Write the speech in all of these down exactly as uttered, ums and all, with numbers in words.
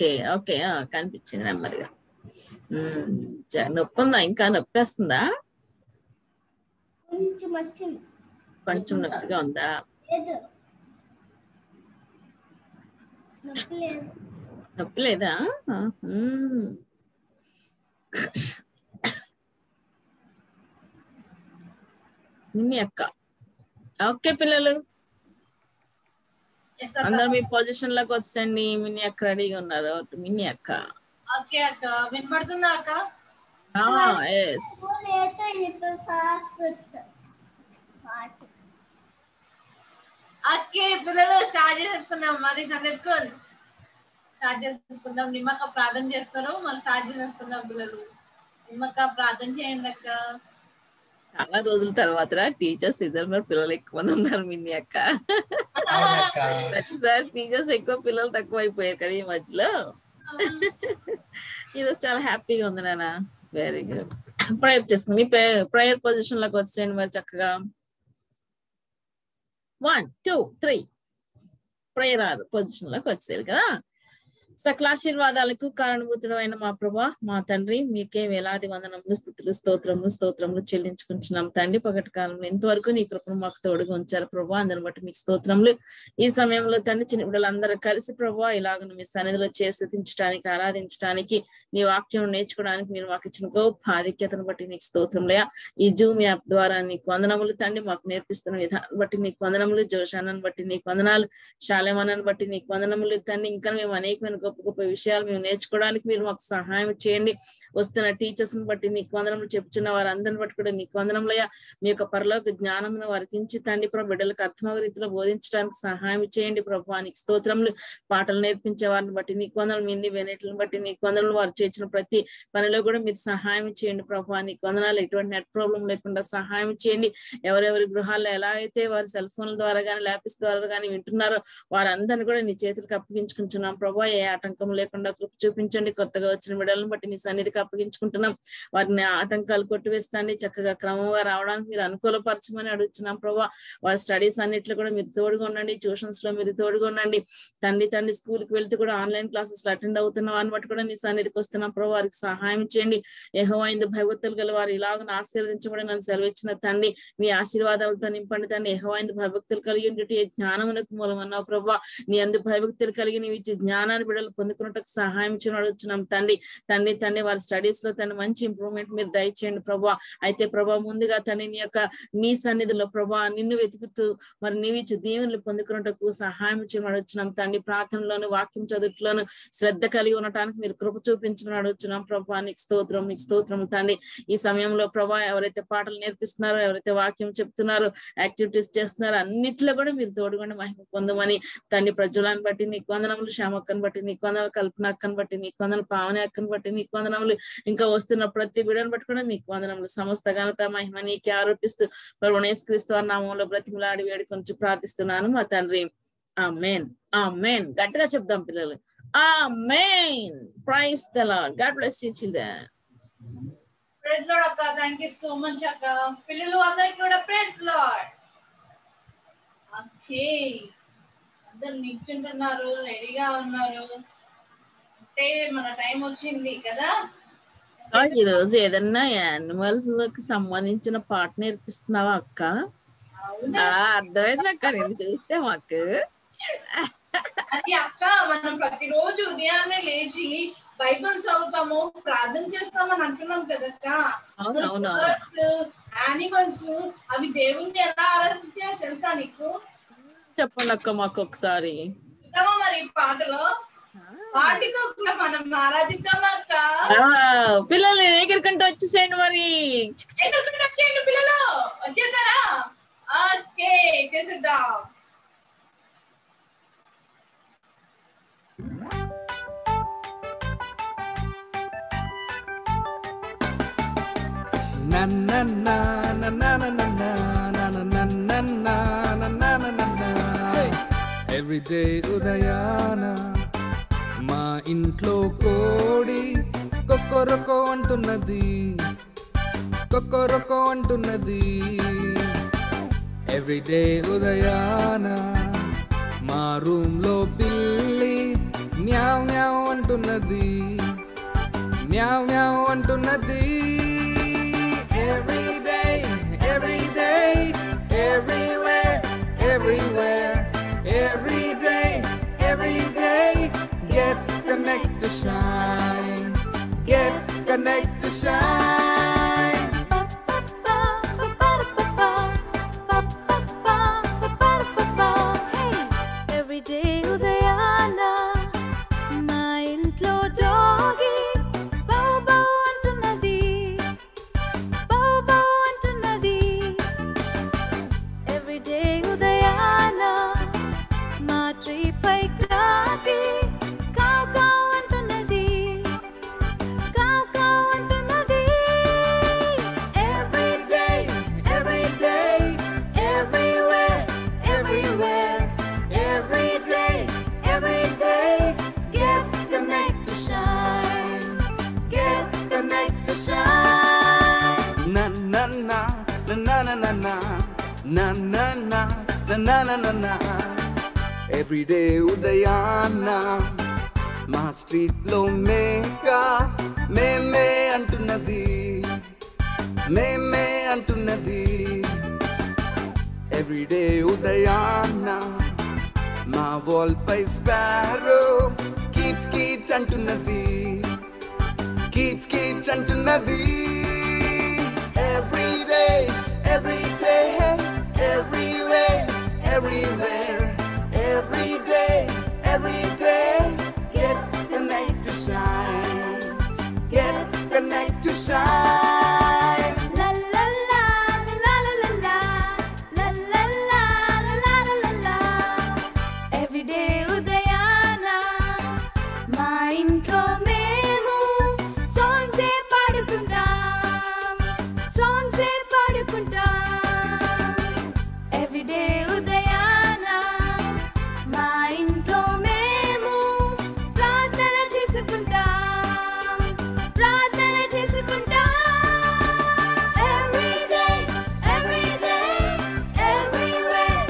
Okay okay ఆ కనిపించింది నెమ్మదిగా. నొప్పి ఉందా? ఇంకా నొప్పేస్తుందా? కొంచెం వచ్చింది. కొంచెం నొప్పిగా ఉందా? నొప్పి లేదా? మిమ్మీ అక్క ఓకే పిల్లలు అందరు మీ పొజిషన్ లోకి వచ్చండి. మిన్ని అక్క రెడీగా ఉన్నారు. మిన్ని అక్క ఓకే అక్క వినపడుతుందా అక్క? ఆ yes ఓకే పిల్లలు స్టార్ట్ చేసుకుందాం. మరి సండే స్కూల్ స్టార్ట్ చేసుకుందాం. నిమ్మక ప్రార్థన చేస్తారు మనం స్టార్ట్ చేసుకుందాం పిల్లలు. నిమ్మక ప్రార్థన చేయండి అక్క. చాలా రోజుల తర్వాత టీచర్స్ ఇద్దరు మరి పిల్లలు ఎక్కువ ఉన్నారు. మిన్ని అక్క ప్రతిసారి టీచర్స్ ఎక్కువ పిల్లలు తక్కువ అయిపోయారు కదా ఈ మధ్యలో. ఈరోజు చాలా హ్యాపీగా ఉంది నాన్న. Very good. ప్రేయర్ చేసుకుని ప్రేయర్ పొజిషన్ లోకి వచ్చేయండి మరి చక్కగా. One two three prayer or position లోకి వచ్చేయాలి కదా. సకలాశీర్వాదాలకు కారణభూతుడు అయిన మా ప్రభా మా తండ్రి మీకే వేలాది వందనములు స్తుతులు స్తోత్రములు స్తోత్రములు చెల్లించుకుంటున్నాం తండ్రి. పగటి కాలంలో ఎంతవరకు నీ కృపను మాకు తోడుగా ఉంచారు ప్రభా. అందరిని బట్టి మీకు స్తోత్రములు. ఈ సమయంలో తండ్రి చిన్న బిడ్డలందరూ కలిసి ప్రభా ఇలాగను మీ సన్నిధిలో చేరి స్తుతించడానికి ఆరాధించడానికి మీ వాక్యం నేర్చుకోవడానికి మీరు మాకు ఇచ్చిన గొప్ప ఆధిక్యతను బట్టి నీకు స్తోత్రములయ్యా. ఈ జూమ్ యాప్ ద్వారా నీకు వందనములు తండ్రి. మాకు నేర్పిస్తున్న విధానం బట్టి నీకు వందనములు. జోషానాన్ని బట్టి నీకు వందనాలు. శాలేమానాన్ని బట్టి నీకు వందనములు తండ్రి. ఇంకా మేము అనేకమైన గొప్ప గొప్ప విషయాలు మేము నేర్చుకోవడానికి మీరు మాకు సహాయం చేయండి. వస్తున్న టీచర్స్ ని బట్టి నీకు వందనములు. చెప్తున్న వారందరిని బట్టి కూడా నీకు వందనములయ్యా. మీ యొక్క పరలోక జ్ఞానం వారికి ఇచ్చి తండ్రి ప్రభు బిడ్డలకు అర్థమయ్యే రీతిలో బోధించడానికి సహాయం చేయండి ప్రభు. నీకు స్తోత్రములు. పాటలు నేర్పించే వారిని బట్టి నీకు వందనములు. మిన్ని వెనట్లను బట్టి నీకు వందనములు. వారు చేసిన ప్రతి పనిలో కూడా మీరు సహాయం చేయండి ప్రభు. నీకు వందనాలు. ఎటువంటి నెట్ ప్రాబ్లం లేకుండా సహాయం చేయండి. ఎవరెవరి గృహాల్లో ఎలా అయితే వారి సెల్ ఫోన్ల ద్వారా కానీ ల్యాప్స్ ద్వారా కానీ వింటున్నారో వారందరినీ కూడా నీ చేతులకు అప్పగించుకుంటున్నాం ప్రభు. ఏ ఆటంకం లేకుండా కృప చూపించండి. కొత్తగా వచ్చిన బిడ్డలను బట్టి నీ సన్నిధికి అప్పగించుకుంటున్నాం. వారిని ఆటంకాలు కొట్టివేస్తాండి. చక్కగా క్రమంగా రావడానికి మీరు అనుకూలపరచమని అడుగుతున్నాం ప్రభా. వారి స్టడీస్ అన్నిట్లో కూడా మీరు తోడుగా ఉండండి. ట్యూషన్స్ లో మీరు తోడుగా ఉండండి తండ్రి. తండ్రి స్కూల్ కి వెళ్తూ కూడా ఆన్లైన్ క్లాసెస్ అటెండ్ అవుతున్న వారిని బట్టి కూడా నీ సన్నిధికి వస్తున్నాం ప్రభు. వారికి సహాయం చేయండి. యెహోవా యందు భయభక్తులు గల వారు ఇలాగ ఆశీర్వదించబడి నన్ను సెలవిచ్చిన తండ్రి మీ ఆశీర్వాదాలతో నింపండి తండ్రి. యెహోవా యందు భయభక్తులు కలిగి ఉండుట ఏ జ్ఞానమునకు మూలమన్నావు ప్రభా. నీ యందు భయభక్తులు కలిగి నీవు ఇచ్చే జ్ఞానాన్ని పొందుకున్నట్టు సహాయం చేయడం అడుగుతున్నాం తండ్రి. తండ్రి తండ్రి వారి స్టడీస్ లో తండ్రి మంచి ఇంప్రూవ్మెంట్ మీరు దయచేయండి ప్రభా. అయితే ప్రభా ముందుగా తండ్రి నీ యొక్క నీ సన్నిధిలో ప్రభా నిన్ను వెతుకుతూ మరి నీవిచ్చి దేవుళ్ళు పొందుకున్నట్టుకు సహాయం చేయడం అడుగుతున్నాం తండ్రి. ప్రార్థనలోను వాక్యం చదువులోను శ్రద్ధ కలిగి ఉండటానికి మీరు కృప చూపించమని అడుగుతున్నాం ప్రభా. నీకు స్తోత్రం నీకు స్తోత్రం తండ్రి. ఈ సమయంలో ప్రభా ఎవరైతే పాటలు నేర్పిస్తున్నారో ఎవరైతే వాక్యం చెప్తున్నారో యాక్టివిటీస్ చేస్తున్నారో అన్నిట్లో కూడా మీరు తోడుగుండి మహిమ పొందమని తండ్రి. ప్రజలను బట్టి నీకు వందనములు. శ్యామక్కను బట్టి నీకు వందనాలు. కల్పన అక్కను బట్టి నీకు వందనాలు. పావని అక్కను బట్టి నీకు వందనములు. ఇంకా వస్తున్న ప్రతి బిడ్డను బట్టి కూడా నీకు వందనములు. సమస్త ఘనత మహిమ నీకే ఆరోపిస్తూ ప్రభువైన యేసుక్రీస్తు వారి నామములో బ్రతిమలాడి వేడుకొంచి ప్రార్థిస్తున్నాను మా తండ్రి. ఆమేన్ ఆమేన్. గట్టిగా చెప్దాం పిల్లలు. Amen. Praise the lord. God bless you children. Praise the Lord అక్క. థాంక్ యూ సో మచ్ అక్క. పిల్లలు అందరికీ కూడా ప్రైజ్ ది లార్డ్. ఓకే అందరు నిల్చుంటున్నారు రెడీగా ఉన్నారు అంటే మన టైం వచ్చింది కదా. ఈ రోజు ఏదన్నా యానిమల్స్ కి సంబంధించిన పాట నేర్పిస్తున్నావా అక్క? అర్థమైంది అక్క. నేను చూస్తే మాకు అది అక్క మనం ప్రతిరోజు ఉదయాన్నే లేచి బైబిల్ చదువుతాము ప్రార్థన చేస్తామని అంటున్నాం కదక్క. యానిమల్స్ అవి దేవుణ్ణి ఎలా ఆరాధించాలో తెలుసా నీకు? చెప్పండి అక్క మాకు ఒకసారి. మరి పాటలో వాటితో కూడా మనం ఆరాధిద్దాం అక్క. పిల్లలు ఎగిరికంటే వచ్చేసేయండి మరి. పిల్లలు వచ్చేసారా? ఓకే చేసేద్దాం. నన్న ఎవ్రీడే ఉదయాన మా ఇంట్లో కోడి కొక్కొరొకో అంటున్నది కొక్కొరొకో అంటున్నది. ఎవ్రీడే ఉదయాన మా రూమ్లో పిల్లి మ్యావ్ మ్యావ్ అంటున్నది. నది మ్యావ్ మ్యావ్ అంటున్నది every day every day everywhere everywhere every day every day get connect to shine get connect to shine na na na na na na na every day udayana ma street lo mega me me antunnadi me me antunnadi every day udayana ma wall pai sparrow keech keech antunnadi keech keech antunnadi every day every day everywhere everywhere every day every day get connect to shine get connect to shine la la la la la la la la la la la la every day udayana ma intlo memu songs e padukuntam songs e padukuntam day udayana ma intlo memu prarthana chesukunta prarthana chesukunta every day every day everywhere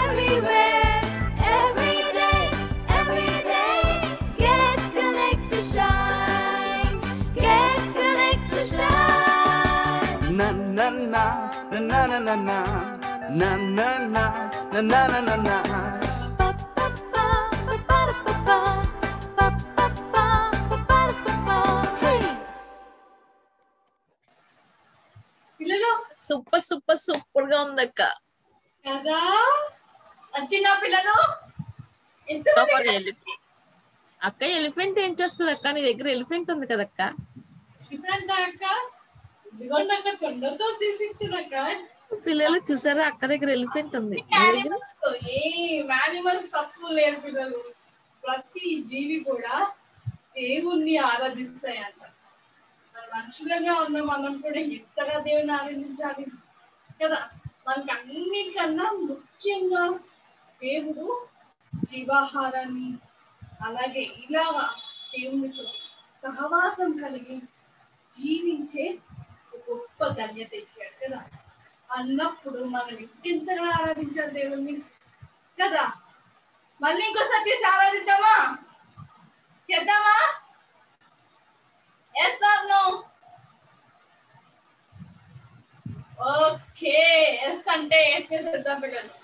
everywhere every day every day get connect to shine get connect to shine na na na na na na na na na na na na na na pa pa pa pa pa pa pa pa pa pa hey పిల్లలు super super super గా ఉందక్క కదా అచ్చినా పిల్లలు ఎంత అక్క elephant ఏం చేస్తది అక్క నీ దగ్గర ఎలిఫెంట్ ఉంది కదా అక్క ఇప్పుడంట అక్క ఇగొండంట కొండంతో తీసిస్తున్నా అక్క పిల్లలు చూసారా అక్క దగ్గర ఎలిఫెంట్ ఉంది ఏ యానిమల్స్ తప్పు లేరు పిల్లలు ప్రతి జీవి కూడా దేవుణ్ణి ఆరాధిస్తాయంట మనుషులుగా ఉన్న మనం కూడా ఎంతగా దేవుణ్ణి ఆరాధించాలి కదా మనకి అన్నిటికన్నా ముఖ్యంగా దేవుడు జీవాహారాన్ని అలాగే ఇలా దేవునితో సహవాసం కలిగి జీవించే గొప్ప ధన్యత ఇచ్చాడు కదా అన్నప్పుడు మనం ఎంతగా ఆరాధించాలి దేవుణ్ణి కదా మళ్ళీ ఇంకోసారి చేసి ఆరాధిద్దామా చేద్దామా yes or no okay yes అంటే ఎస్ చేసేద్దాం పిల్లలు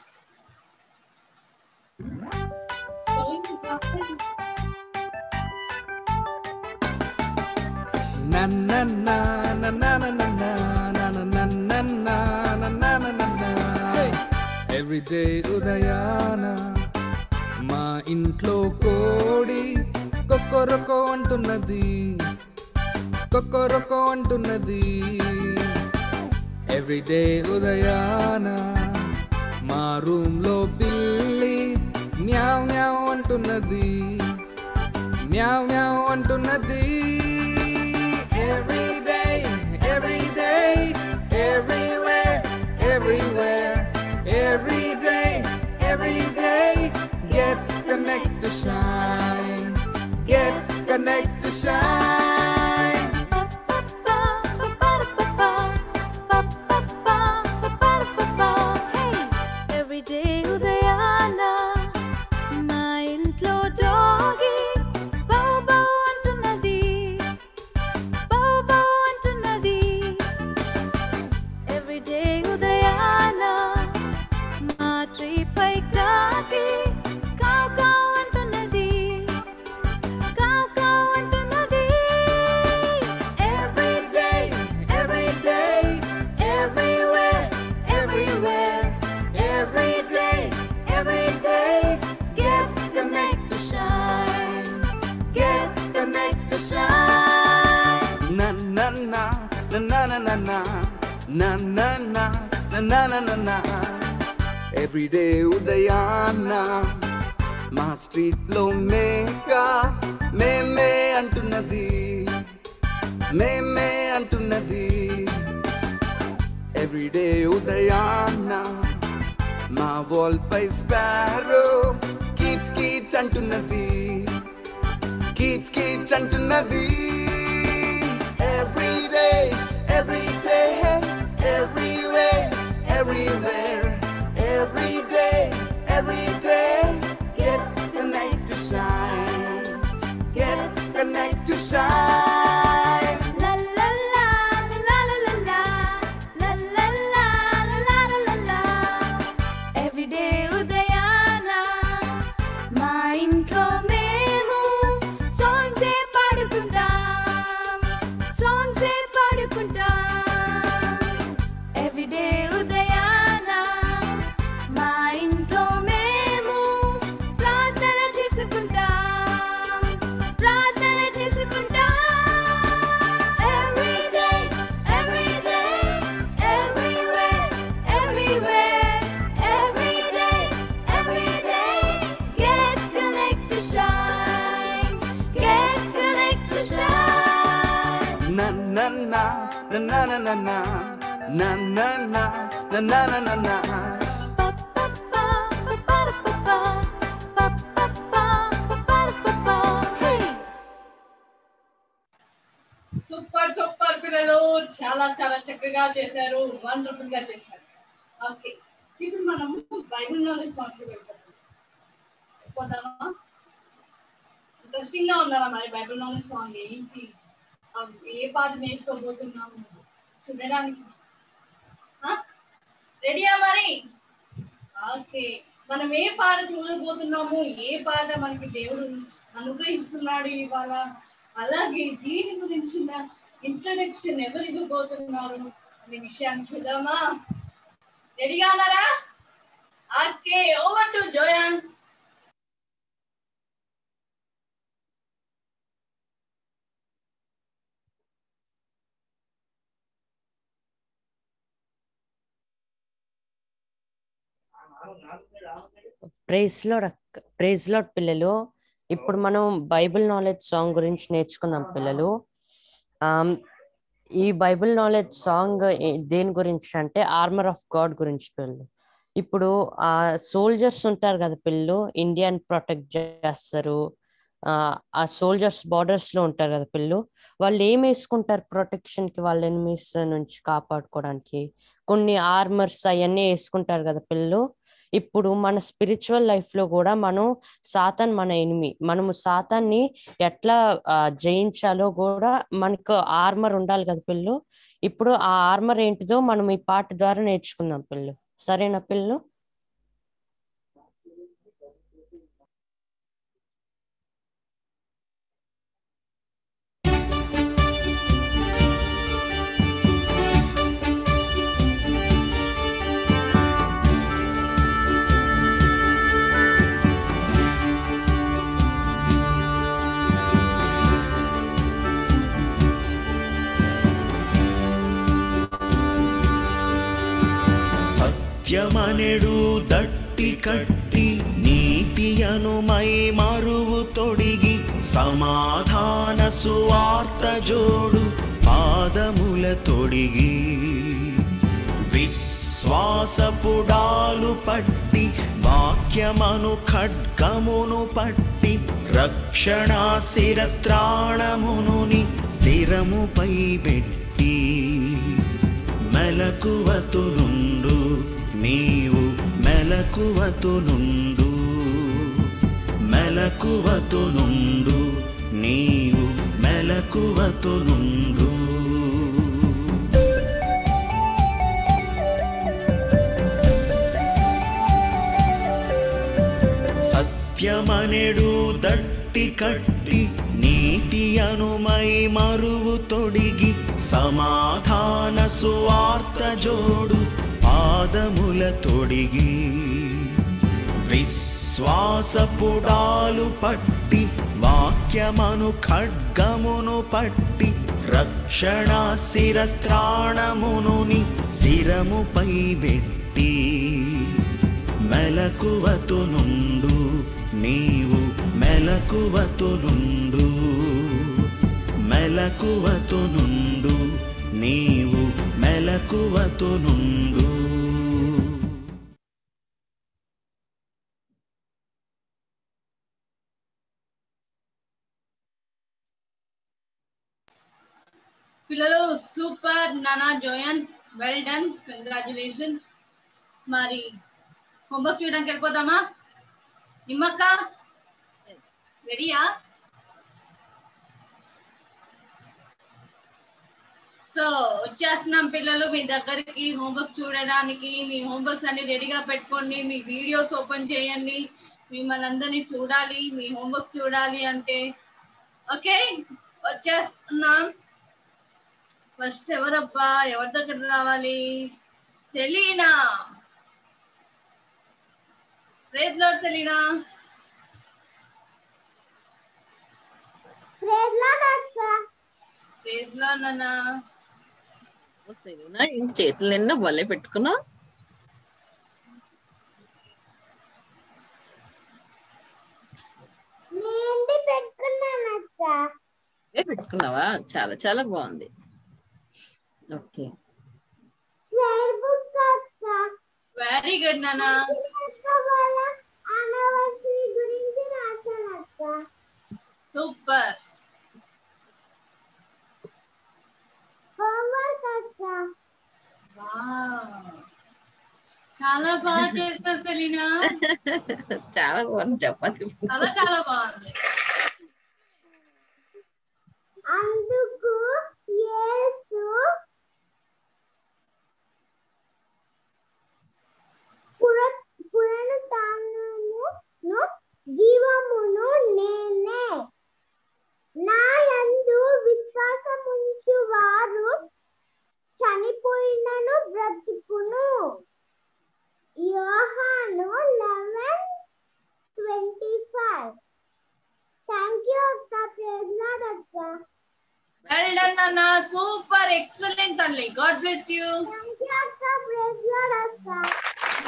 నన్న నన్న నన్న na na na na na hey. every day udayana ma intlo kodi kokoroko antunnadi kokoroko antunnadi every day udayana ma room lo billi meow meow antunnadi meow meow antunnadi every day every day everywhere everywhere every day every day get connect to shine get connect to shine pa pa pa pa pa pa pa pa hey every day udayana ma intlo doggy bow bow to shine. Na na na na na na na na na na na na na na. Every day udayana, ma street lo mega me me antunnadi, me me antunnadi. Every day udayana, ma wall pai sparrow kich kich antunnadi. Kids, kids, and to Nadi. Every day, every day, everywhere, everywhere. Every day, every day. Get the night to shine. Get the night to shine. La la la, la la la la, la la la, la la la la. Every day, udayana, mind come. Na na na na na na na na na na na na. Pa pa pa pa pa pa pa pa pa pa pa pa pa. Hey. Super super పిల్లలు చాలా చాలా చక్కగా చేశారు. Wonderful గా చేశారు. Okay ఇప్పుడు మనం Bible knowledge song పెడతాం. పోదామా? ఇంట్రెస్టింగ్ గా ఉండాలి మరి బైబిల్ నాలెడ్జ్ సాంగ్ ఏంటి? ఏ పాట నేర్చుకోబోతున్నాము చూడడానికి రెడీయా మరి? ఓకే మనం ఏ పాట చూడబోతున్నాము, ఏ పాట మనకి దేవుడు అనుగ్రహిస్తున్నాడు ఇవాళ, అలాగే దీని గురించి ఇంట్రడక్షన్ ఎవరు ఇవ్వబోతున్నారు అనే విషయాన్ని చూద్దామా? రెడీగా ఉన్నారా? Okay over to Joan. Praise lord praise lord పిల్లలు, ఇప్పుడు మనం బైబిల్ నాలెడ్జ్ సాంగ్ గురించి నేర్చుకుందాం పిల్లలు. ఈ బైబిల్ నాలెడ్జ్ సాంగ్ దేని గురించి అంటే ఆర్మర్ ఆఫ్ గాడ్ గురించి పిల్లలు. ఇప్పుడు ఆ సోల్జర్స్ ఉంటారు కదా పిల్లలు, ఇండియాని ప్రొటెక్ట్ చేస్తారు. ఆ సోల్జర్స్ బార్డర్స్ లో ఉంటారు కదా పిల్లలు, వాళ్ళు ఏం వేసుకుంటారు ప్రొటెక్షన్ కి, వాళ్ళ ఎనిమీస్ నుంచి కాపాడుకోవడానికి కొన్ని ఆర్మర్స్ అవన్నీ వేసుకుంటారు కదా పిల్లలు. ఇప్పుడు మన స్పిరిచువల్ లైఫ్ లో కూడా మనం సాతాన్ మన ఎనిమి, మనము సాతాన్ని ఎట్లా జయించాలో కూడా మనకు ఆర్మర్ ఉండాలి కదా పిల్లలు. ఇప్పుడు ఆ ఆర్మర్ ఏంటిదో మనం ఈ పాట ద్వారా నేర్చుకుందాం పిల్లలు. సరేనా పిల్లలు? ಸತ್ಯಮನೆಡು ದಟ್ಟಿ ಕಟ್ಟಿ ನೀತಿಯನು ಮೈ ಮರುವು ತೊಡಿಗಿ ಸಮಾಧಾನ ಸುವಾರ್ತ ಜೋಡು ಪಾದಮೂಲ ತೊಡಿಗಿ ವಿಶ್ವಾಸಪುಡಾಲು ಪಟ್ಟಿ ವಾಕ್ಯಮನು ಖಡ್ಗಮುನು ಪಟ್ಟಿ ರಕ್ಷಣಾ ಶಿರಸ್ತ್ರಾಣಮುನುನಿ ಶಿರಮು ಪೈ ಬೆಟ್ಟಿ మెలకువతు నుండు నీవు మెలకువతు నుండు మెలకువతు నుండు నీవు మెలకువతు నుండు. సత్యమనెడు దట్టి కట్టి నీతియను మై మరువు తొడిగి సమాధాన సువార్త జోడు పాదముల తొడిగి విశ్వాసపుడాలు పట్టి వాక్ वाक्यमनु खड्गमुनु पट्टि रक्षण शिरस्त्राणमुनुनि शिरमुपै बेट्टि मेलकुवतु नुंडु नीवु मेलकुवतु नुंडु मेलकुवतु नुंडु नीवु मेलकुवतु नुंडु। పిల్లలు సూపర్ నానా జోయన్ వెల్ డన్ కంగ్రాట్యులేషన్। మరి హోంవర్క్ చేయడానికి వెళ్ళిపోదామా నిమ్మక్క? రెడీయా? సో వచ్చేస్తున్నాం పిల్లలు మీ దగ్గరికి హోంవర్క్ చూడడానికి। మీ హోంవర్క్స్ అన్ని రెడీగా పెట్టుకోండి, మీ వీడియోస్ ఓపెన్ చేయండి, మిమ్మల్ని అందరినీ చూడాలి, మీ హోంవర్క్ చూడాలి అంటే ఓకే వచ్చేస్తున్నాం। ఫస్ట్ ఎవరబ్బా ఎవరి దగ్గర రావాలి? Selena, praise Lord Selena, praise lord అక్క, ప్రైజ్ లార్డ్ నాన్నా। ఓ సెలీనా ఇంటి చేతులన్న వలే పెట్టుకున్నా నేంది పెట్టుకున్నాను అక్క। ఏ పెట్టుకున్నావా? చాలా చాలా బాగుంది। ఓకే ప్రేయర్ బుక్ అక్క, వెరీ గుడ్ నానా। అక్కవాల అనవసరి గురించి రాశాను అక్క, సూపర్। హోంవర్క్ అక్క, వావ్ చాలా బాగా చేశారు సెలీనా, చాలా బాగుంది, చపాతి చాలా చాలా బాగుంది। అందుకు యేసు పునరుత్థానమును జీవమును నేనే, నాయందు విశ్వాసముంచువారు చనిపోయినను బ్రతుకును। యోహాను eleven twenty-five। థాంక్యూ అక్క, ప్రైజ్ లార్డ్ అక్క, వెల్ డన్ నాన్న, సూపర్, ఎక్సలెంట్ అన్లీ, గాడ్ బ్లెస్ యు। థాంక్యూ అక్క, ప్రైజ్ లార్డ్ అక్క।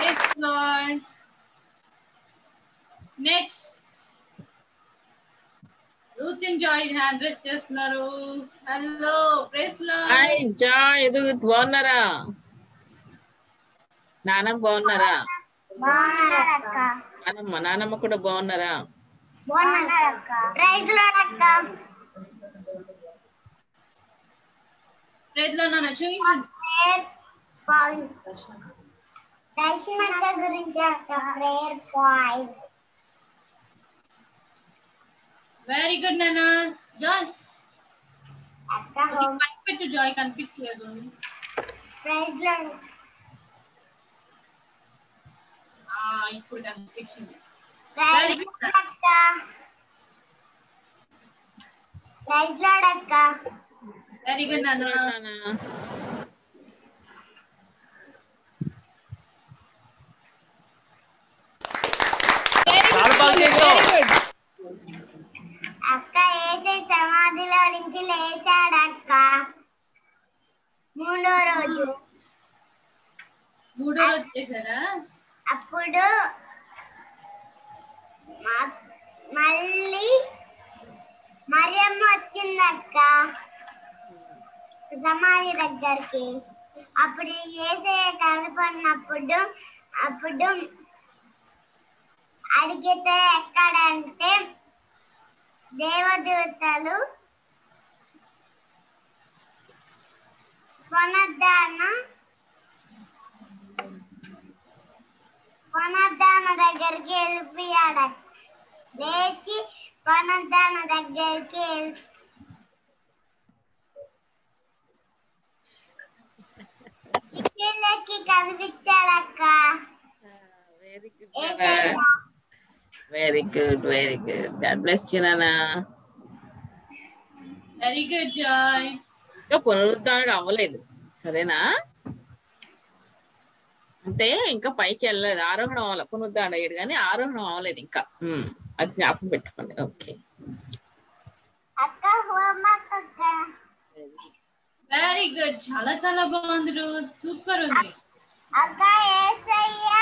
Next one. Next. Ruth and Joy hand raise chestunnaru. Hello, praise Lord. Hi Joy, Ruth bonnara. Nanam bonnara. Bonnara akka. Nanam nanam kuda bonnara. Bonnara akka. Praise Lord akka. Praise Lord nana Joy. Praise Lord. దర్శనక గురించి అక్క, prayer point, very good నానా। Joy అక్క homework పెట్టు, Joy కనిపించలేదు, praise Lord. ఆ ఇప్పుడు కనిపించింది, వెరీ గుడ్ అక్క, ప్రైజ్ లార్డ్ అక్క, వెరీ గుడ్ నానా। అక్క ఏసే సమాధిలో నుంచి లేచాడు అక్క మూడో రోజు, మూడో రోజు లేచాడా? అప్పుడు మళ్ళీ మరియమ్మ వచ్చింది అక్క సమాధి దగ్గరికి, అప్పుడు ఏసే కనపడినప్పుడు అప్పుడు అడిగితే ఎక్కడంటే దేవదేవతలు వనదాన వనదాన దగ్గరికి వెళ్ళిపోయాడు, లేచి వనదాన దగ్గరికి వెళ్ళి చికెన్లకి కనిపించాడక్క। Very good, very good, very good, god bless you nana, very good joy। yo punaruddhana avaledu sarena ante inka pai kelledu aarohanam avala punaruddhana ayadu gaani aarohanam avaledu inka, hmm adhi appu pettukondi okay good చాలా చాలా బాగుందిరు super ఉంది అక్క యేసయ్య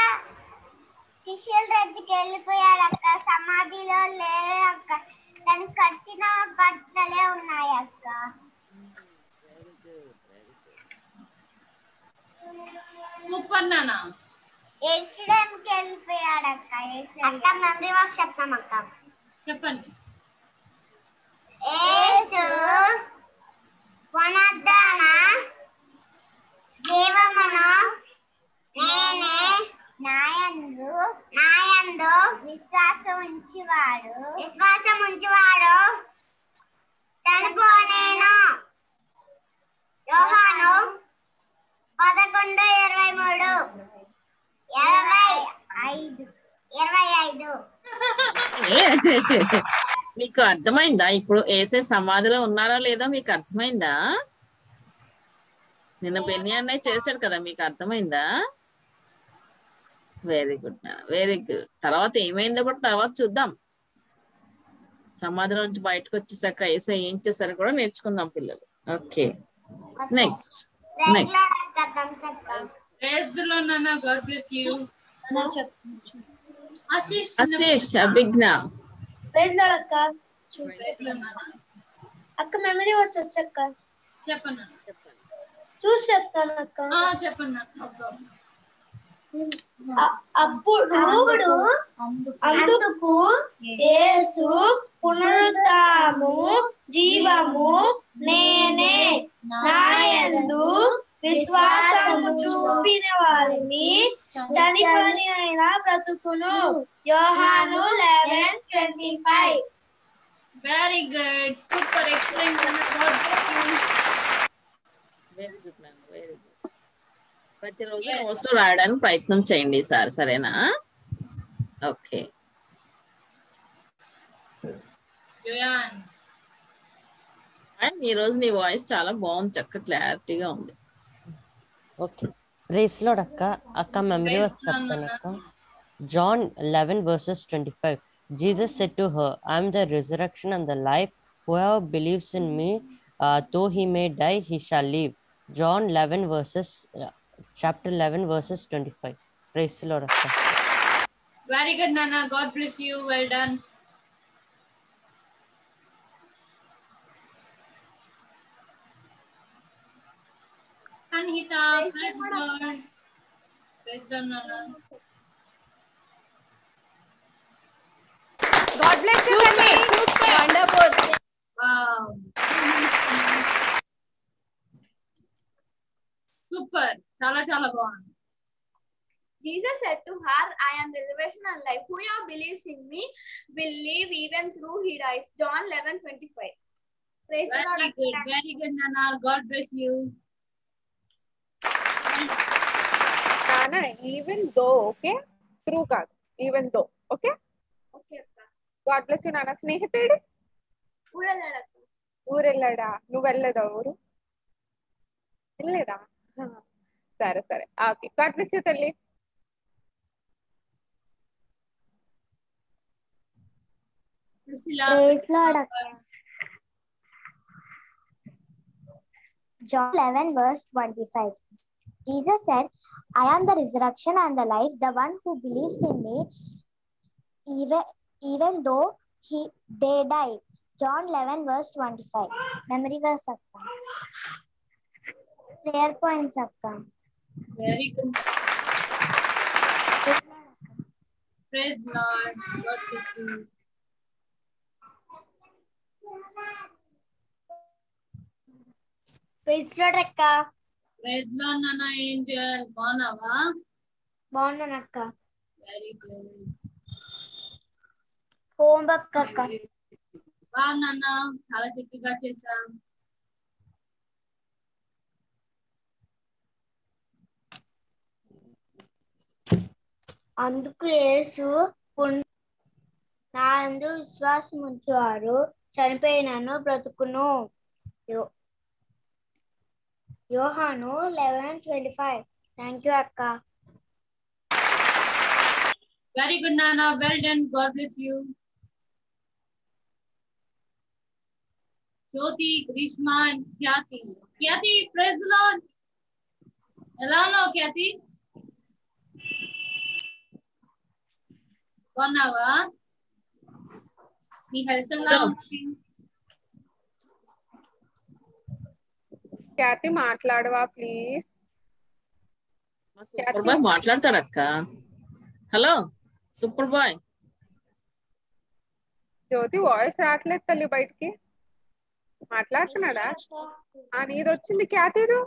శిష్యుల దగ్గరికి వెళ్ళిపోయారు అక్క సమాధిలో లేరు అక్క తన కట్టిన బట్టలే ఉన్నాయి అక్క సూపర్ నానా ఏడ్చడానికి వెళ్ళిపోయారు అక్క యేసయ్య అక్క మెమరీ వాక్ చెప్తాం అక్క చెప్పండి ఏసు वनदान जीवमनो नेने नायंदु नायंदु विश्वासमुंचुवाडु विश्वासमुंचुवाडु तनुपोनेनु योहानु पदకొండు ఇరవై మూడు ఇరవై ఐదు మీకు అర్థమైందా ఇప్పుడు ఏసే సమాధిలో ఉన్నారా లేదా మీకు అర్థమైందా నిన్న బెనియానే చేశాడు కదా మీకు అర్థమైందా వెరీ గుడ్ నా వెరీ గుడ్ తర్వాత ఏమైందో కూడా తర్వాత చూద్దాం సమాధిలో నుంచి బయటికి వచ్చేసాక ఏసే ఏం చేశారో కూడా నేర్చుకుందాం పిల్లలు okay next next praise the Lord నానా God bless you Ashish Ashish Abhigna praise lord అక్క ప్రైజ్ లార్డ్ నానా అక్క మెమరీ వచ్చేసా అక్క చెప్పనా చూసి చెప్తాను అక్క ఆ చెప్పనా అప్పుడు అందుకు యేసు పునరుత్థానము జీవము నేనే నాయందు విశ్వాసము చూపిన వారిని చనిపోని అయినా బ్రతుకును యోహాను పదకొండు ఇరవై ఐదు very good super excellent very good ma'am very good ప్రతి రోజు నోట్స్ రాయడానికి ప్రయత్నం చేయండి సార్ సరేనా ఓకే యోహాన్ అండ్ ఈ రోజు నీ వాయిస్ చాలా బాగుంది చక్క క్లారిటీగా ఉంది ఓకే ప్రైజ్ లార్డ్ అక్క అక్క మెమరీ వర్స్ చెప్తాను John eleven verses twenty-five Jesus said to her I am the resurrection and the life whoever believes in me uh, though he may die he shall live John eleven verses uh, chapter eleven verses twenty-five Praise the Lord akka Very good Nana God bless you well done Anhita praise the Lord praise the Lord Nana God bless you Nani wonderful wow super chala chala bagundi Jesus said to her I am the resurrection and life whoever believes in me will live even though he dies John eleven twenty-five Praise the Lord very good very good Nana God bless you Nana even though okay through God even though okay okay God bless you Nana ಸ್ನೇಹಿತರೆ ಊರಲ್ಲಡ ಊರಲ್ಲಡ ನುವೆಲ್ಲದ ಊರು ಇಲ್ಲದ సరే సరే okay God bless you తల్లి రుసిలాడ John eleven verse twenty-five Jesus said I am the resurrection and the life the one who believes in me even even though he they die John eleven verse twenty-five memory verse akka prayer points akka very good praise Lord God bless you praise Lord akka praise Lord Nana angel bonava bonana akka very good homework akka wow Nana chala chikkiga chesam అందుకు యేసు నాయందు విశ్వాసం ఉంచువారు చనిపోయినను బ్రతుకును యోహాను eleven twenty-five thank you అక్క very good నానా well done God bless you Jyoti, Grishma, Khyati. Khyati praise the Lord, hello ख्याति। बनावा नी हेल्चंगा ख्याति మాట్లాడవా ప్లీజ్। సూపర్ బాయ్ మాట్లాడతాడు అక్క। Hello super boy. Jyoti voice రాట్లేదు తల్లి, బయటికి మాట్లాడుతున్నాడా? ఆ నీది వచ్చింది ఖ్యాతిదు,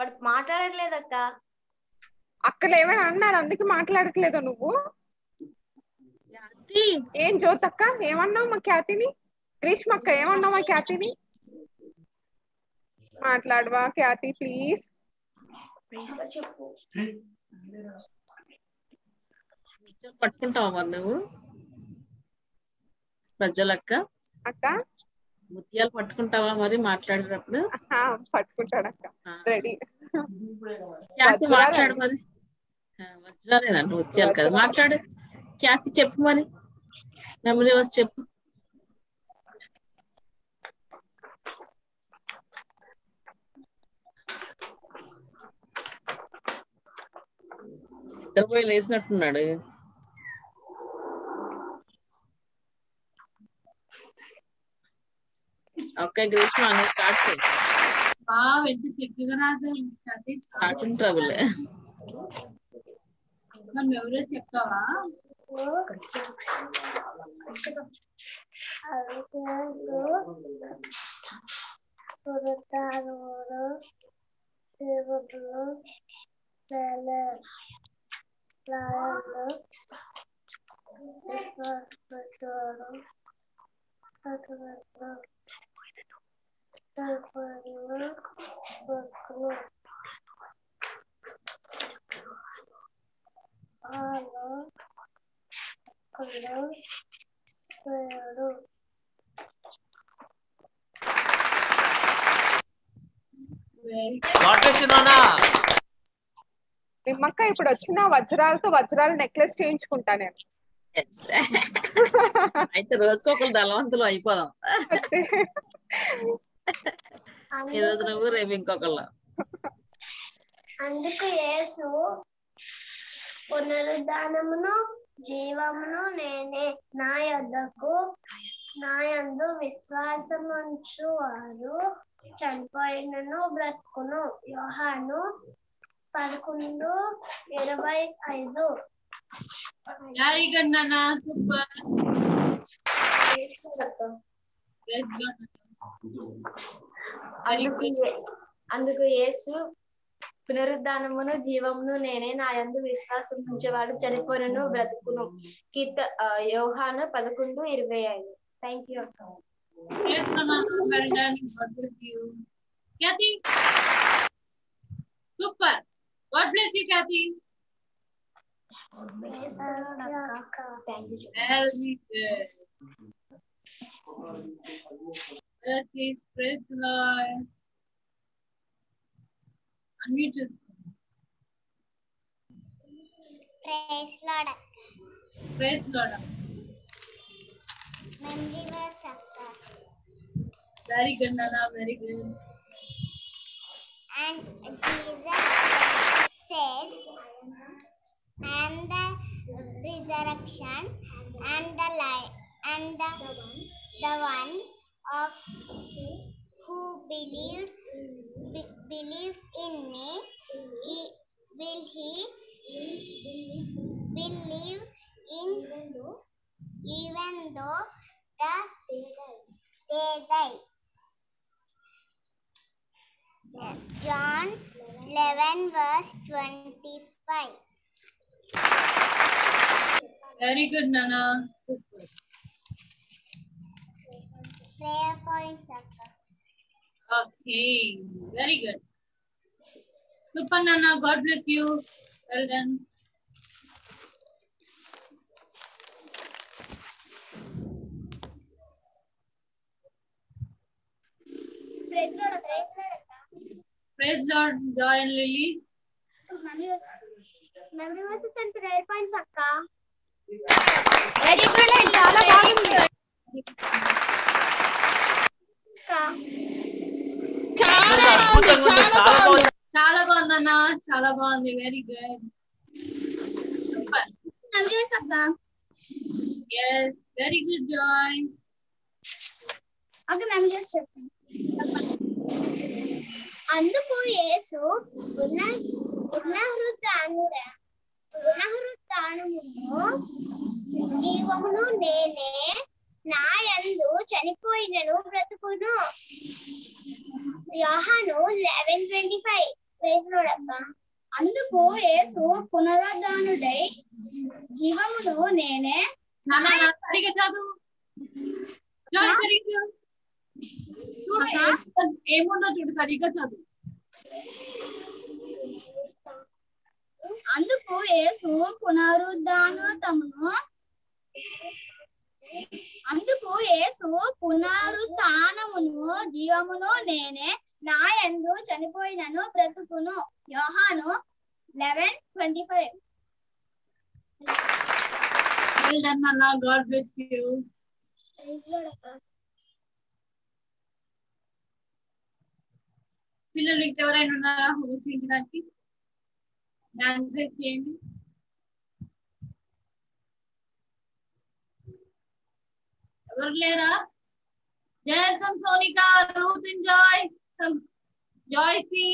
వాడు మాట్లాడట్లేదు అక్క। అక్కలు ఏమైనా అన్నారు అందుకే మాట్లాడట్లేదు నువ్వు ఖ్యాతి? ఏం జ్యోతి అక్క ఏమన్నావు మా ఖ్యాతిని? గ్రీష్మ అక్క ఏమన్నావు మా ఖ్యాతిని? మాట్లాడవా ఖ్యాతి ప్లీజ్। పట్టుకుంటావా నువ్వు ప్రజలక్క? అక్క ముత్యాలు పట్టుకుంటావా మరి మాట్లాడేటప్పుడు? పట్టుకుంటాడు అక్క, రెడీ ఖ్యాతి మాట్లాడు మరి। వజ్రాలేనా ముత్యాలు కదా, మాట్లాడు ఖ్యాతి చెప్పు మరి, మెమరీ వాస్ చెప్పు। నిద్రపోయి లేసినట్టున్నాడు, చెప్తావా? నిమ్మక్క ఇప్పుడు వచ్చిన వజ్రాలతో వజ్రాల నెక్లెస్ చేయించుకుంటా నేను అయితే, రోజుకు ఒకళ్ళు ధనవంతులు అయిపోదాం, ఈ రోజు నువ్వు రేపు ఇంకొకళ్ళు. అందుకు యేసు పునరుద్ధానమును జీవమును నేనే, నా యొద్దకు నాయందు విశ్వాసముంచు వారు చనిపోయినను బ్రతుకును. యోహాను పదకొండు ఇరవై ఐదు అందుకు యేసు పునరుద్ధానమును జీవమును నేనే, నాయందు విశ్వాసం ఉంచేవాడు చనిపోయినను బ్రతుకును. కీర్త యోహాను పదకొండు ఇరవై ఐదు. థ్యాంక్ యూ అక్క. Super, God bless you Khyati. Very good, Nana. Very good. And Jesus said, and the resurrection and the life and the the one of who believes be, believes in me, he, will he will live in even though the they die. John eleven verse twenty-five. Very good, Nana. Prayer points, Akka. Okay, very good. Super, Nana. God bless you. Well done. Praise Lord, praise Lord. Praise Lord, Joy and Lily. Memory verses and prayer points, Akka. Very good, chala bagundi. Akka, చాలా బాగుందన్న, చాలా బాగుంది, very good, super, yes, very good joy. Okay ma'am, just అందుకు యేసు ఉన్న ఉన్నహృతానుడా ఉన్నహృతానుమును జీవమును నేనే, నాయందు చనిపోయినను బ్రతుకును. యోహాను పదకొండు ఇరవై ఐదు. ప్రైజ్ లార్డ్ అబ్బా. అందుకు యేసు పునరుద్ధానుడై జీవమును నేనే. నానా సరిగా చదువు జాయ్, సరిగా చూడు, ఏముందో చూడు, సరిగా చదువు. అందుకు యేసు పునరుద్ధానుతమును అందుకు యేసు పునరుత్థానమును జీవమును నేనే, నాయందు చనిపోయినను బ్రతుకును. యోహాను పదకొండు ఇరవై ఐదు. Well done, Nana. God bless you. Praise Lord. పిల్లలు ఎవరైనా ఉన్నారా హోమ్ చేయడానికి? డాన్స్ చేయండి. ఎవరు లేరా? Jayson, Sonika, Ruth, Joy, Joycie,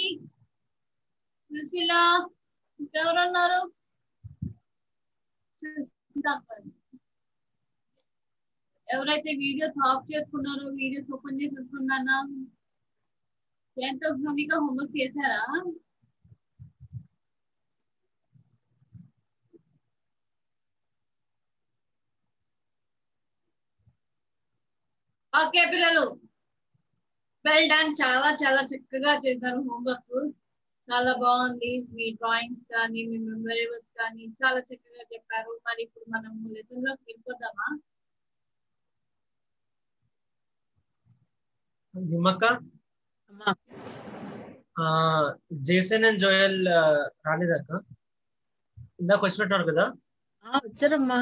రుసిలా, ఎవరున్నారు? ఎవరైతే వీడియోస్ ఆఫ్ చేసుకున్నారో వీడియోస్ ఓపెన్ చేసుకున్నానా? ఎంతో భూమిక హోంవర్క్ చేశారా? ఓకే పిల్లలు, వెల్ డన్, చాలా చాలా చక్కగా చేశారు హోంవర్క్. చాలా బాగుంది మీ డ్రాయింగ్స్ కానీ మీ మెమరీస్ కానీ చాలా చక్కగా చెప్పారు. మరి ఇప్పుడు మనం లెసన్ లోకి వెళ్ళిపోదామా? జేసన్ అండ్ జోయల్ రాలేదక్క, ఇందాక వచ్చినట్టు కదా? వచ్చారమ్మా,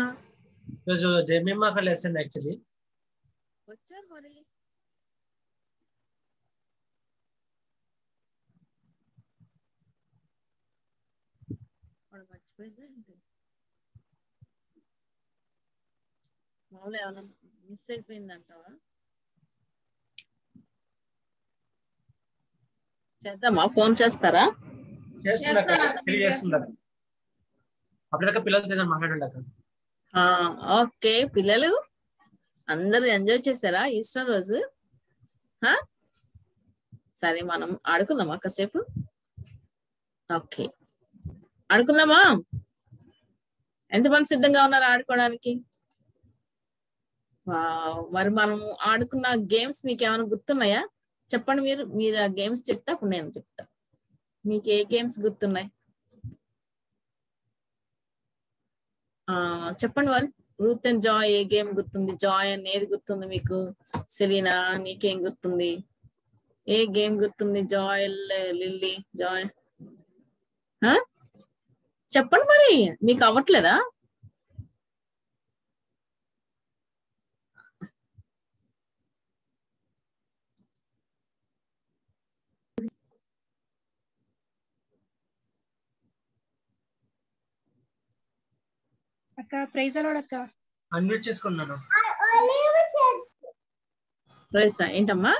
ఈరోజు జేమీమ్మ లెసన్ యాక్చువల్లీ వచ్చారు. మరి మామూలు ఏమైనా మిస్ అయిపోయిందంటావా? చేద్దామా, ఫోన్ చేస్తారా? ఓకే పిల్లలు, అందరూ ఎంజాయ్ చేశారా ఈస్టర్ రోజు? సరే మనం ఆడుకుందామా కాసేపు? ఓకే ఆడుకుందామా? ఎంతమంది సిద్ధంగా ఉన్నారు ఆడుకోవడానికి? మరి మనం ఆడుకున్న గేమ్స్ మీకు ఏమైనా గుర్తున్నాయా? చెప్పండి. మీరు మీరు ఆ గేమ్స్ చెప్తా, అప్పుడు నేను చెప్తా. మీకు ఏ గేమ్స్ గుర్తున్నాయి చెప్పండి. వారు రూత్ అండ్ జాయ్, ఏ గేమ్ గుర్తుంది? జాయ్ అని ఏది గుర్తుంది మీకు? సెలీనా నీకేం గుర్తుంది? ఏ గేమ్ గుర్తుంది? జాయ్, లిల్లీ, జాయ్ చెప్పండి. మరి మీకు అవ్వట్లేదా? ప్రైజ్ ఏంటమ్మా?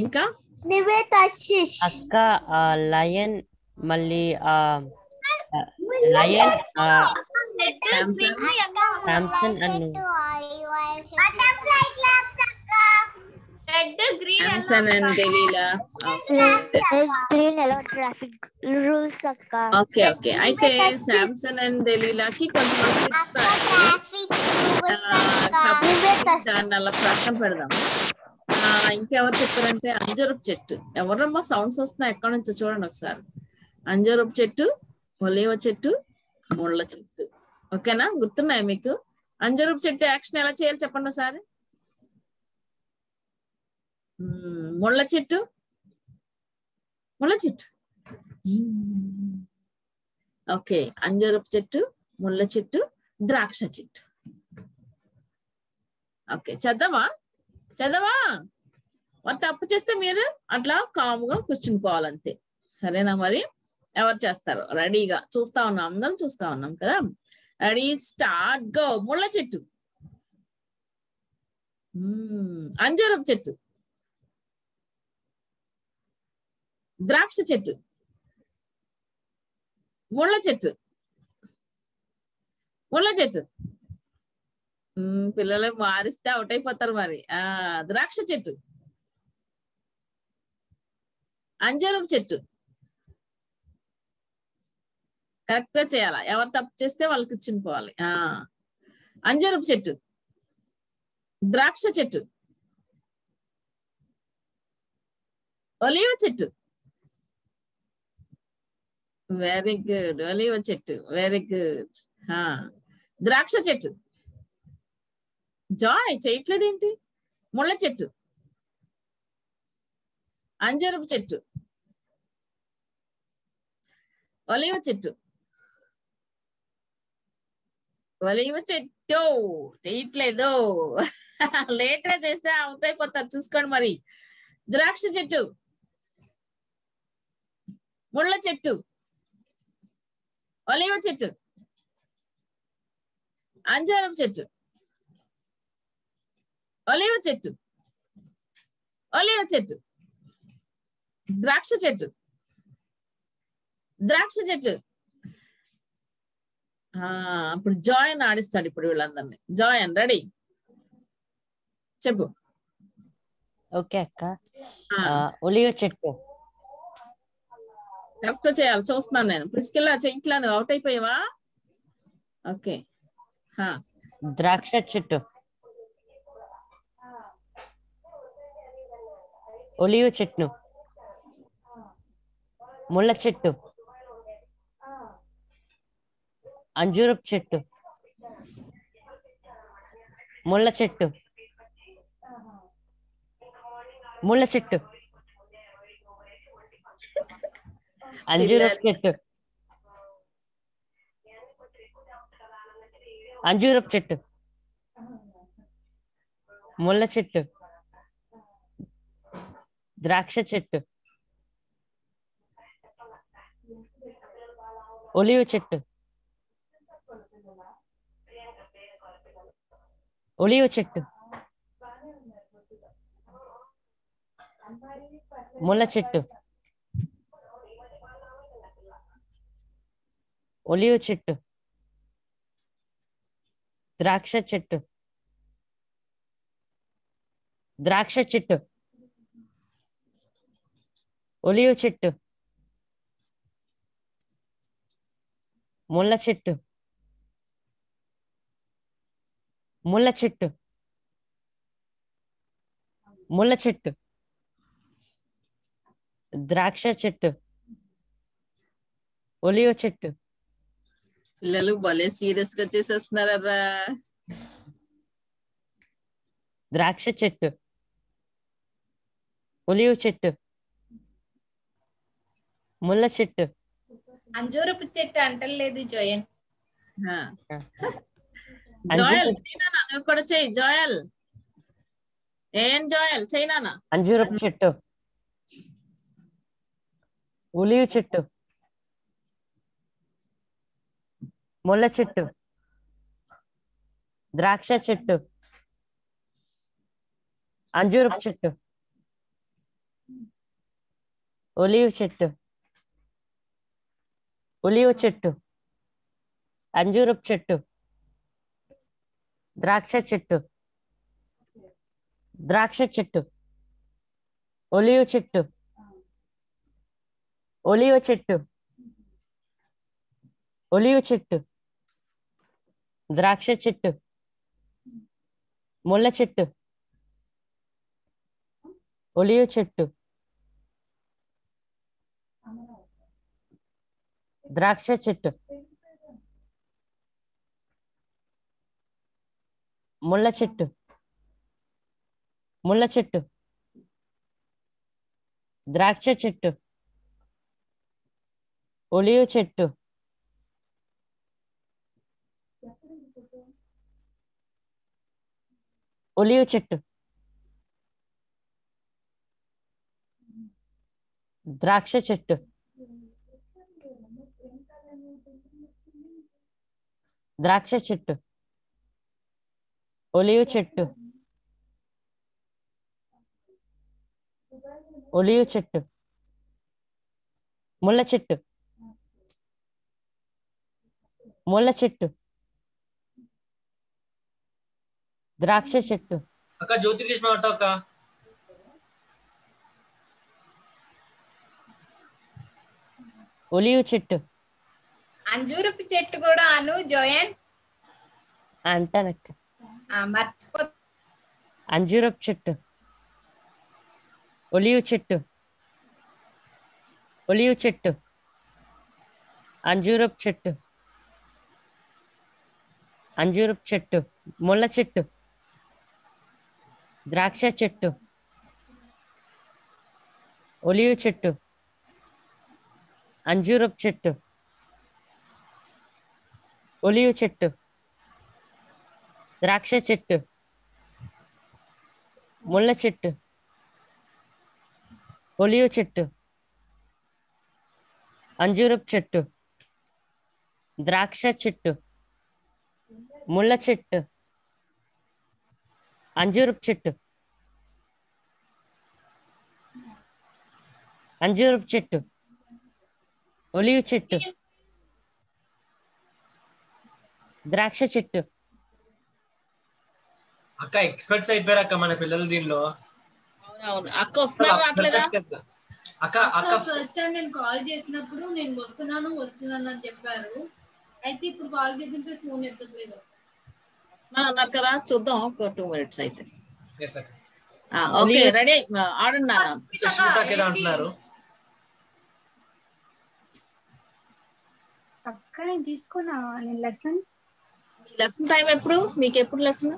ఇంకా లయన్, మళ్ళీ లయన్ ప్రశ్న పెడదాం. ఇంకెవరు చెప్పారంటే అంజూరపు చెట్టు. ఎవరమ్మా సౌండ్స్ వస్తున్నాయి ఎక్కడి నుంచో? చూడండి ఒకసారి. అంజూరపు చెట్టు, ఒలీవ చెట్టు, ముళ్ళ చెట్టు. ఓకేనా? గుర్తున్నాయి మీకు? అంజూరపు చెట్టు యాక్షన్ ఎలా చేయాలి చెప్పండి ఒకసారి. ముళ్ళ చెట్టు, ముళ్ళ చెట్టు. ఓకే, అంజూరపు చెట్టు, ముళ్ళ చెట్టు, ద్రాక్ష చెట్టు. ఓకే చదవా చదవా వారు తప్పు చేస్తే మీరు అట్లా కామ్గా కూర్చునిపోవాలంతే. సరేనా? మరి ఎవరు చేస్తారు? రెడీగా చూస్తా ఉన్నాం, అందరం చూస్తా ఉన్నాం కదా. Ready start go. ముళ్ళ చెట్టు, అంజూరపు చెట్టు, ద్రాక్ష చెట్టు, ముళ్ళ చెట్టు. ముళ్ళ చెట్టు పిల్లలు మారిస్తే అవుట్ అయిపోతారు. మరి ఆ ద్రాక్ష చెట్టు, అంజూరపు చెట్టు. కరెక్ట్ గా చేయాలా? ఎవరు తప్పు చేస్తే వాళ్ళు కూర్చుని పోవాలి. ఆ అంజూరపు చెట్టు, ద్రాక్ష చెట్టు, ఒలివ చెట్టు. Very good. ఒలివ చెట్టు, వెరీ గుడ్. ద్రాక్ష చెట్టు. జాయ్ చేయట్లేదేంటి? ముళ్ళ చెట్టు, అంజూరపు చెట్టు, ఒలివ చెట్టు. ఒలివ చెట్టు చేయట్లేదు, లేట్ గా చేస్తే అవుట్ అయిపోతారు. చూసుకోండి మరి. ద్రాక్ష చెట్టు, ముళ్ళ చెట్టు, ఒలివ చెట్టు, అంజూరపు చెట్టు, ఒలివ చెట్టు, ఒలివ చెట్టు, ద్రాక్ష చెట్టు, ద్రాక్ష చెట్టు. ఆ ఇప్పుడు జాయిన్ ఆడిస్తాడు ఇప్పుడు వీళ్ళందరినీ. జాయిన్ రెడీ చెప్పు. ఓకే అక్క. ఒలివ చెట్టు కరెక్ట్ చేయాలి. చూస్తున్నాను నేను. ప్రిస్కిల్లా చెయ్యట్లా, నువ్వు అవుట్ అయిపోయావా? ఓకే. ద్రాక్ష చెట్టు, ఒలివ చెట్టు, ముళ్ళ చెట్టు, అంజూరపు చెట్టు, ముళ్ళ చెట్టు, ముళ్ళ చెట్టు, అంజూరపు చెట్టు, అంజూరపు చెట్టు, ముళ్ళ చెట్టు, ద్రాక్ష చెట్టు, ఒలివ చెట్టు, ఒలివ చెట్టు, ముళ్ళ చెట్టు, ఒలివ చెట్టు, ద్రాక్ష చెట్టు, ద్రాక్ష చెట్టు, ఒలివ చెట్టు, ముళ్ళ చెట్టు, ముళ్ళ చెట్టు, ముళ్ళ చెట్టు, ద్రాక్ష చెట్టు, ఒలివ చెట్టు. పిల్లలు భలే సీరియస్ గా చేసేస్తున్నారా. ద్రాక్ష చెట్టు, ఒలివ చెట్టు, ముళ్ళ చెట్టు, అంజూరపు చెట్టు అంటలేదు జోయల్. జోయల్ చైనానా నువ్వు కూడా చెయ్యి. జోయల్ ఏం జోయల్ చైనానా? అంజూరపు చెట్టు, ఒలివ చెట్టు, ముళ్ళ చెట్టు, ద్రాక్ష చెట్టు, అంజూరపు చెట్టు, ఒలివ చెట్టు, ఒలివ చెట్టు, అంజూరపు చెట్టు, ద్రాక్ష చెట్టు, ద్రాక్ష చెట్టు, ఒలివ చెట్టు, ఒలివ చెట్టు, ఒలివ చెట్టు, ద్రాక్ష చెట్టు, ముళ్ళ చెట్టు, ఒలివ చెట్టు, ద్రాక్ష చెట్టు, ముళ్ళ చెట్టు, ముళ్ళ చెట్టు, ద్రాక్ష చెట్టు, ఒలివ చెట్టు, ओलिव चट्टू, द्राक्ष चट्टू, द्राक्ष चट्टू, ओलिव चट्टू, ओलिव चट्टू, मुल्ला चट्टू, मुल्ला चट्टू, द्राक्ष चट्टू। अका ज्योतिकृष्ण आटो का ओलिव चट्टू, अंजूरप చెట్టు కూడా అను జోయన్ అంటనక్క ఆ మర్చిపో। అంజూరప్ చెట్టు, ఒలివ్ చెట్టు, ఒలివ్ చెట్టు, అంజూరప్ చెట్టు, అంజూరప్ చెట్టు, ముల్ల చెట్టు, ద్రాక్ష చెట్టు, ఒలివ్ చెట్టు, అంజూరప్ చెట్టు, ఒలివ్ చెట్టు, ద్రాక్ష చెట్టు, ముల్ల చెట్టు, ఒలివ్ చెట్టు, అంజూరపు చెట్టు, ద్రాక్ష చెట్టు, ముల్ల చెట్టు, అంజూరపు చెట్టు, అంజూరపు చెట్టు, ఒలివ్ చెట్టు, ద్రాక్ష చెట్టు। అక్క ఎక్స్‌పర్ట్స్ అయిపోయారు అక్క మన పిల్లలు దీనిలో। అవును అవును అక్క వస్తున్నారు రాట్లేదా అక్క? అక్క ఫస్ట్ టైం నేను కాల్ చేసినప్పుడు నేను వస్తున్నాను వస్తున్నాను అని చెప్పారు, అయితే ఇప్పుడు కాల్ చేసినప్పుడు ఫోన్ ఎత్తలేదు అన్న అన్నారు కదా। చూద్దాం టూ మినిట్స్ అయితే। yes sir ఆ ఓకే రెడీ ఆడున్నా సుష్మితా కదా అంటున్నారు అక్క। నేను తీసుకున్నా నేను లెసన్ లెసన్ టైం ఎప్పుడు మీకు ఎప్పుడు లెసన్?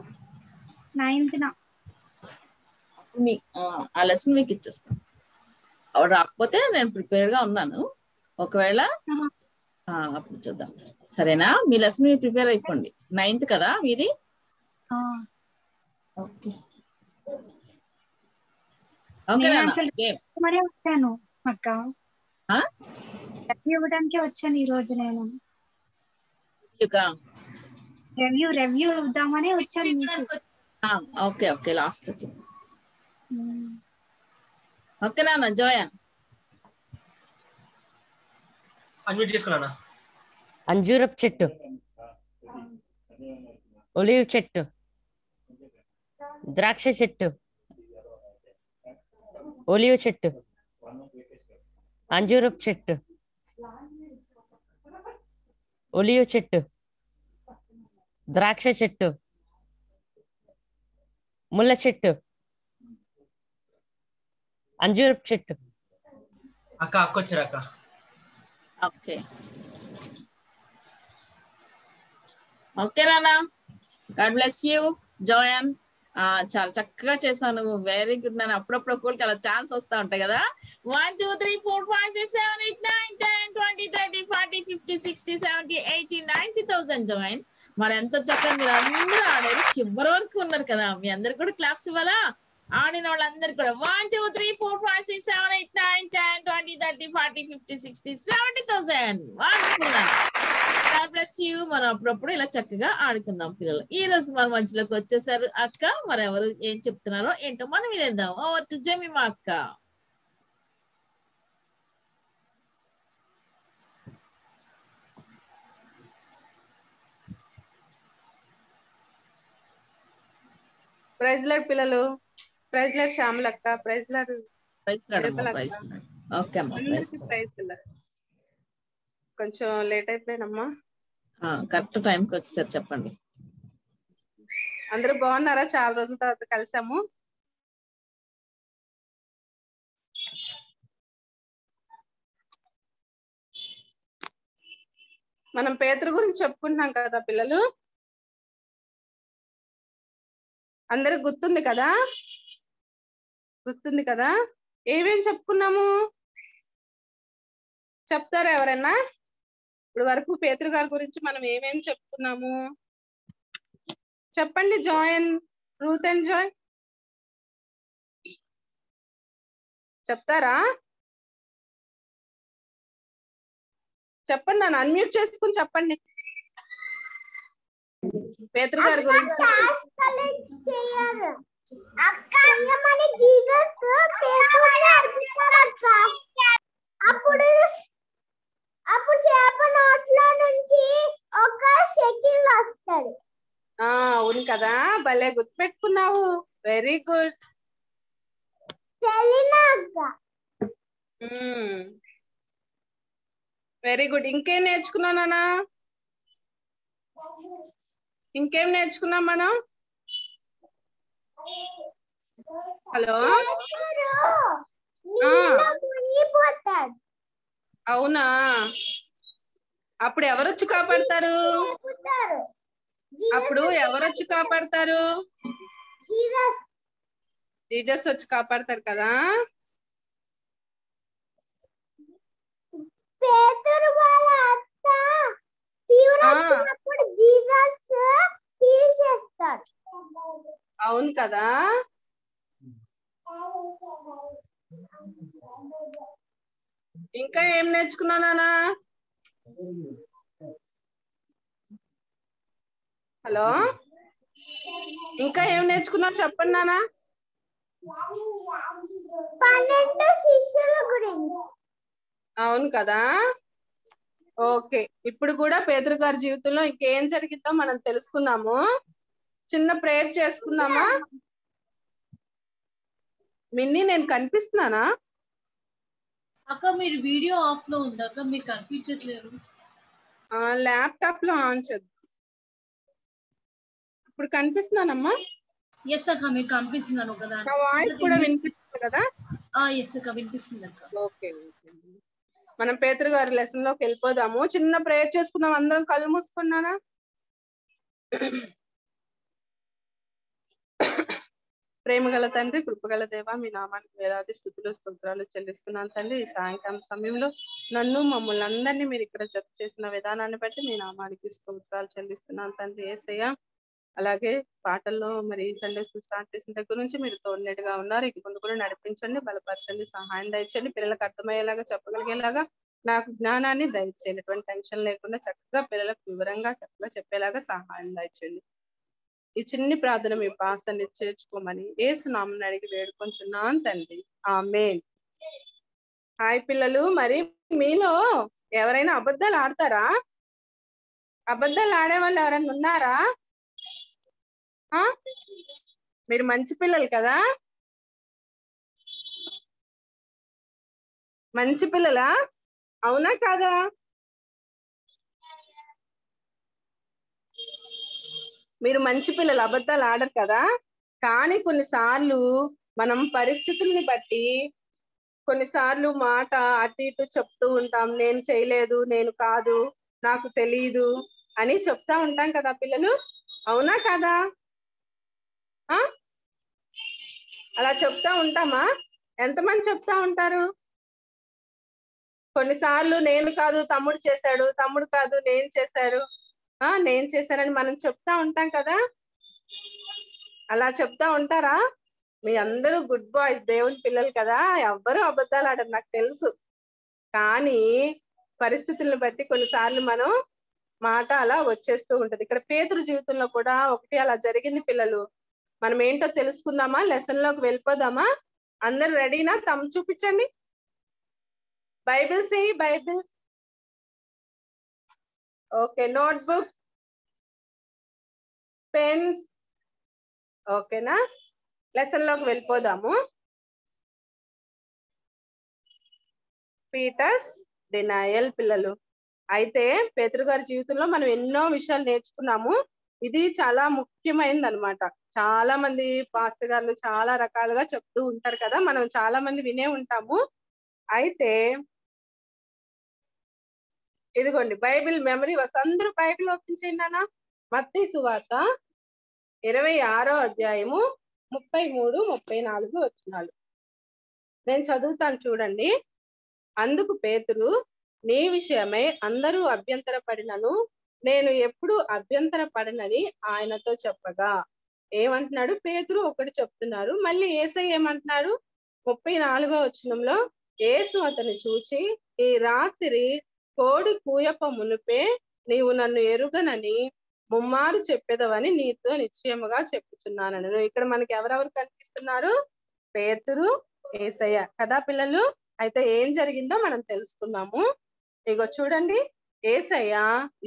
నైన్త్ నా మీ ఆ లెసన్ మీకు ఇచ్చేస్తాను। అప్పుడు రాకపోతే నేను ప్రిపేర్ గా ఉన్నాను, ఒకవేళ అప్పుడు చూద్దాం సరేనా? మీ లెసన్ మీరు ప్రిపేర్ అయిపోండి, నైన్త్ కదా మీది। ఓకే వచ్చాను అక్క, రివ్యూ ఇవ్వడానికే వచ్చాను ఈరోజు నేను। రివ్యూ రివ్యూ ఇద్దామనే వచ్చాను మీకు। ఓకే ఓకే లాస్ట్ వచ్చింది ఓకే నాన్న జోయన్ అన్మ్యూట్ చేసుకున్నానా? అంజూరపు చెట్టు, ఒలివ్ చెట్టు, ద్రాక్ష చెట్టు, ఒలివ్ చెట్టు, అంజూరపు చెట్టు, ఒలివ్ చెట్టు, ద్రాక్ష చెట్టు, ముల్ల చెట్టు, అంజూరపు చెట్టు। అక్క అక్కొచ్చారు అక్క। ఓకే ఓకే రానా గాడ్ బ్లెస్ యూ జోయన్, చాలా చక్కగా చేశాను వెరీ గుడ్ నాన్న। అప్పుడప్పుడు ఒకళ్ళకి అలా ఛాన్స్ వస్తూ ఉంటాయి కదా। One two three four five six seven eight nine ten twenty thirty forty fifty sixty seventy eighty ninety thousand Joan. మరి ఎంతో చక్కగా మీరు అందరూ ఆడారు, చివరి వరకు ఉన్నారు కదా। మీ అందరికి కూడా క్లాప్స్ ఇవ్వాలా? ఆడిన వాళ్ళందరూ కూడా one two three four five six seven eight nine ten twenty thirty forty fifty sixty seventy thousand plus you. మనం అప్పుడప్పుడు ఇలా చక్కగా ఆడుకుందాం పిల్లలు। ఈ రోజు మన మధ్యలోకి వచ్చేసారు అక్క, మరి ఎవరు ఏం చెప్తున్నారో ఏంటో మనం వినేద్దాం। ఓవర్ టు జెమిమా అక్క। ప్రైజ్ లార్డ్ పిల్లలు, ప్రైజ్ లార్డ్ శ్యామల అక్క, praise lord praise lord okay అమ్మా ప్రైజ్ లార్డ్। కొంచెం లేట్ అయిపోయినమ్మా, కరెక్ట్ టైం కి వచ్చేసారు చెప్పండి। అందరూ బాగున్నారా? చాలా రోజుల తర్వాత కలిసాము। మనం పేతురు గురించి చెప్పుకుంటున్నాం కదా పిల్లలు, అందరికి గుర్తుంది కదా? గుర్తుంది కదా ఏమేం చెప్పుకున్నాము చెప్తారా ఎవరైనా? ఇప్పుడు వరకు పేతురు గారి గురించి మనం ఏమేమి చెప్పుకున్నాము? చెప్పండి జాయిన్ రూత్ అండ్ జాయ్ చెప్తారా? చెప్పండి, నన్ను అన్మ్యూట్ చేసుకుని చెప్పండి పేతురు గారి గురించి. అప్పుడు అప్పుడు చేప నోట్లో నుంచి ఒక షకిల్ వస్తది. ఆ అవును కదా, భలే గుర్తు పెట్టుకున్నావు, వెరీ గుడ్. Very good. ఇంకేం నేర్చుకున్నావు నానా? ఇంకేం నేర్చుకున్నాం మనం? హలో, అవునా? అప్పుడు ఎవరొచ్చి కాపాడతారు? అప్పుడు ఎవరొచ్చి కాపాడతారు? జీజస్ వచ్చి కాపాడతారు కదా. పేతురు వాళ్ళ అత్త ఫీవర్ వచ్చినప్పుడు జీసస్ హీల్ చేస్తాడు. అవును కదా. ఇంకా ఏం నేర్చుకున్నా నానా? హలో, ఇంకా ఏం నేర్చుకున్నా చెప్పండి నానా. పన్నెండు శిష్యుల గురించి. అవును కదా. ఓకే, ఇప్పుడు కూడా పేతురు గారి జీవితంలో ఇంకేం జరిగిందో మనం తెలుసుకున్నాము. చిన్న ప్రేయర్ చేసుకుందామా? మిన్ని, నేను కనిపిస్తున్నానా అక్క? మీరు వీడియో ఆఫ్ లో ఉందా అక్క, మీరు కనిపించట్లేదు. ల్యాప్టాప్ లో ఆన్ చేద్దాం. ఇప్పుడు కనిపిస్తున్నానమ్మా? ఎస్ అక్క, మీకు కనిపిస్తున్నాను కదా. నా వాయిస్ కూడా వినిపిస్తుంది కదా? ఎస్ అక్క, వినిపిస్తుంది అక్క. ఓకే, మనం పేతురు గారి లెసన్ లోకి వెళ్ళిపోదాము. చిన్న ప్రేయర్ చేసుకున్నాం అందరం. కళ్ళు మూసుకున్నానా? ప్రేమగల తండ్రి, కృపగల దేవ, మీ నామానికి వేలాది స్తుతులు స్తోత్రాలు చెల్లిస్తున్నాను తండ్రి. ఈ సాయంకాలం సమయంలో నన్ను మమ్మల్ని అందరినీ మీరు ఇక్కడ జత చేసిన విధానాన్ని బట్టి మీ నామానికి స్తోత్రాలు చెల్లిస్తున్నాను తండ్రి. యేసయ్యా, అలాగే పాటల్లో మరి సండే స్కూల్ స్టార్ట్ చేసిన దగ్గర నుంచి మీరు తోడుగా ఉన్నారు. ఇక ముందు కూడా నడిపించండి, బలపరచండి, సహాయం దయచేయండి. పిల్లలకు అర్థమయ్యేలాగా చెప్పగలిగేలాగా నాకు జ్ఞానాన్ని దయచేయండి. ఎటువంటి టెన్షన్ లేకుండా చక్కగా పిల్లలకు వివరంగా చక్కగా చెప్పేలాగా సహాయం దయచేయండి. ఈ చిన్ని ప్రార్థన మీ పాసన్ని చేర్చుకోమని యేసు నామమున అడిగి వేడుకొంచున్నాను తండ్రి, ఆమేన్. హాయ్ పిల్లలు, మరి మీలో ఎవరైనా అబద్ధాలు ఆడతారా? అబద్ధాలు ఆడే వాళ్ళు ఎవరైనా ఉన్నారా? మీరు మంచి పిల్లలు కదా? మంచి పిల్లలా? అవునా కాదా? మీరు మంచి పిల్లలు, అబద్ధాలు ఆడరు కదా. కానీ కొన్నిసార్లు మనం పరిస్థితుల్ని బట్టి కొన్నిసార్లు మాట అటు ఇటు చెప్తూ ఉంటాం. నేను చేయలేదు, నేను కాదు, నాకు తెలీదు అని చెప్తా ఉంటాం కదా పిల్లలు, అవునా కదా? అలా చెప్తా ఉంటామా? ఎంతమంది చెప్తా ఉంటారు? కొన్నిసార్లు నేను కాదు తమ్ముడు చేశాడు, తమ్ముడు కాదు నేను చేశాను, ఆ నేను చేశానని మనం చెప్తా ఉంటాం కదా. అలా చెప్తా ఉంటారా? మీ అందరూ గుడ్ బాయ్స్, దేవుని పిల్లలు కదా, ఎవ్వరూ అబద్ధాలు ఆడరు నాకు తెలుసు. కానీ పరిస్థితులను బట్టి కొన్నిసార్లు మనం మాట అలా వచ్చేస్తూ ఉంటది. ఇక్కడ పేతురు జీవితంలో కూడా ఒకటి అలా జరిగింది పిల్లలు. మనం ఏంటో తెలుసుకుందామా? లెసన్ లోకి వెళ్ళిపోదామా? అందరు రెడీనా? తమ చూపించండి. బైబిల్స్ ఏ బైబిల్స్. Okay, notebooks, pens. ఓకేనా, లెసన్ లోకి వెళ్ళిపోదాము. పీటర్స్ డినయల్ పిల్లలు. అయితే పేతురు గారి జీవితంలో మనం ఎన్నో విషయాలు నేర్చుకున్నాము. ఇది చాలా ముఖ్యమైనది అనమాట. చాలా మంది పాస్టర్ గారు చాలా రకాలుగా చెప్తూ ఉంటారు కదా, మనం చాలా మంది వినే ఉంటాము. అయితే ఇదిగోండి బైబిల్ మెమరీ వర్స్. అందరూ బైబిల్ ఓపెన్ చేయండి అన్న. మత్తయి సువార్త ఇరవై ఆరో అధ్యాయము ముప్పై మూడు ముప్పై నాలుగు వచనాలు నేను చదువుతాను చూడండి. అందుకు పేతురు, నీ విషయమై అందరూ అభ్యంతర పడినను నేను ఎప్పుడు అభ్యంతర పడనని ఆయనతో చెప్పగా ఏమంటున్నాడు పేతురు ఒకటి చెప్తున్నారు. మళ్ళీ యేసయ్య ఏమంటున్నాడు ముప్పై నాలుగవ వచనంలో యేసు అతన్ని చూచి ఈ రాత్రి కోడి కూయప మునుపే నీవు నన్ను ఎరుగనని ముమ్మారు చెప్పేదవని నీతో నిశ్చయముగా చెప్పుచున్నానను. ఇక్కడ మనకి ఎవరెవరు కనిపిస్తున్నారు పేతురు యేసయ్య కదా పిల్లలు. అయితే ఏం జరిగిందో మనం తెలుసుకున్నాము. ఇగో చూడండి యేసయ్య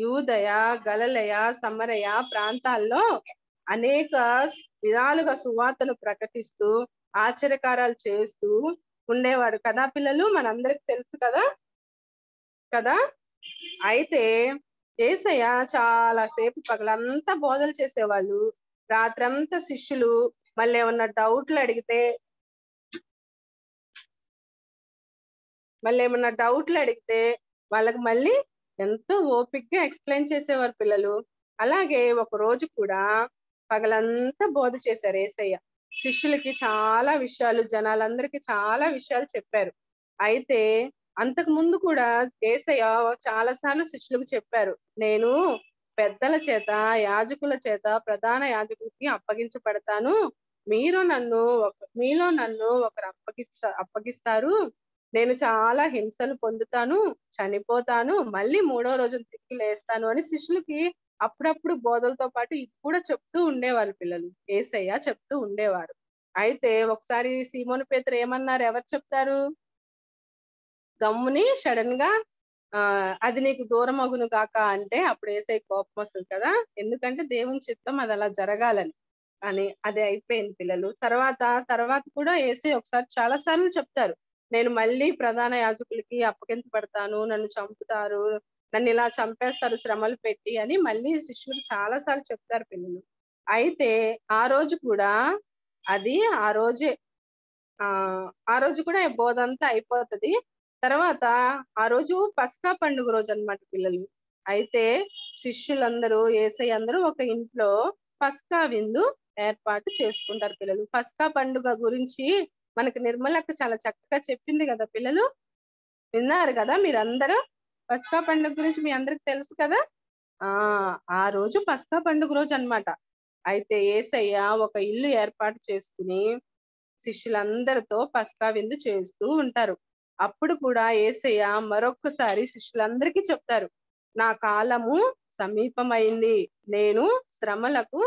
యూదయ గలిలయ సమరయ ప్రాంతాల్లో అనేక విధాలుగా సువార్తను ప్రకటిస్తూ ఆశ్చర్యకార్యాలు చేస్తూ ఉండేవాడు కదా పిల్లలు. మనందరికి తెలుసు కదా కదా అయితే యేసయ్య చాలాసేపు పగలంతా బోధలు చేసేవాళ్ళు. రాత్రంతా శిష్యులు మళ్ళీ ఏమన్నా డౌట్లు అడిగితే మళ్ళీ ఏమన్నా డౌట్లు అడిగితే వాళ్ళకి మళ్ళీ ఎంతో ఓపికగా ఎక్స్ప్లెయిన్ చేసేవారు పిల్లలు. అలాగే ఒక రోజు కూడా పగలంతా బోధ చేశారు యేసయ్య. శిష్యులకి చాలా విషయాలు జనాలందరికీ చాలా విషయాలు చెప్పారు. అయితే అంతకు ముందు కూడా యేసయ్య చాలా సార్లు శిష్యులకు చెప్పారు నేను పెద్దల చేత యాజకుల చేత ప్రధాన యాజకులకి అప్పగించబడతాను, మీరు నన్ను మీలో నన్ను ఒకరు అప్పగిస్త అప్పగిస్తారు నేను చాలా హింసలు పొందుతాను చనిపోతాను మళ్ళీ మూడో రోజు తిరిగి లేస్తాను అని శిష్యులకి అప్పుడప్పుడు బోధలతో పాటు ఇది కూడా చెప్తూ ఉండేవారు పిల్లలు. యేసయ్య చెప్తూ ఉండేవారు. అయితే ఒకసారి సీమోను పేతురు ఏమన్నారు ఎవరు చెప్తారు గమ్ముని సడన్ గా ఆ అది నీకు దూరం అగును కాక అంటే అప్పుడు యేసయ్య కోపం వస్తుంది కదా, ఎందుకంటే దేవుని చిత్తం అది అలా జరగాలని అని అది అయిపోయింది పిల్లలు. తర్వాత తర్వాత కూడా యేసయ్య ఒకసారి చాలా సార్లు చెప్తారు నేను మళ్ళీ ప్రధాన యాజకులకి అప్పగించబడతాను నన్ను చంపుతారు నన్ను ఇలా చంపేస్తారు శ్రమలు పెట్టి అని మళ్ళీ శిష్యులు చాలా సార్లు చెప్తారు పిల్లలు. అయితే ఆ రోజు కూడా అది ఆ రోజే ఆ ఆ రోజు కూడా బోధ అంతా అయిపోతుంది. తర్వాత ఆ రోజు పస్కా పండుగ రోజు అన్నమాట పిల్లలు. అయితే శిష్యులందరూ యేసయ్య అందరూ ఒక ఇంట్లో పస్కా విందు ఏర్పాటు చేసుకుంటారు పిల్లలు. పస్కా పండుగ గురించి మనకు నిర్మలక్క చాలా చక్కగా చెప్పింది కదా పిల్లలు. విన్నారు కదా మీరందరూ పస్కా పండుగ గురించి మీ అందరికి తెలుసు కదా. ఆ ఆ రోజు పస్కా పండుగ రోజు అన్నమాట. అయితే యేసయ్య ఒక ఇల్లు ఏర్పాటు చేసుకుని శిష్యులందరితో పస్కా విందు చేస్తూ ఉంటారు. అప్పుడు కూడా యేసయ్య మరొక్కసారి శిష్యులందరికీ చెప్తారు నా కాలము సమీపమైంది నేను శ్రమలకు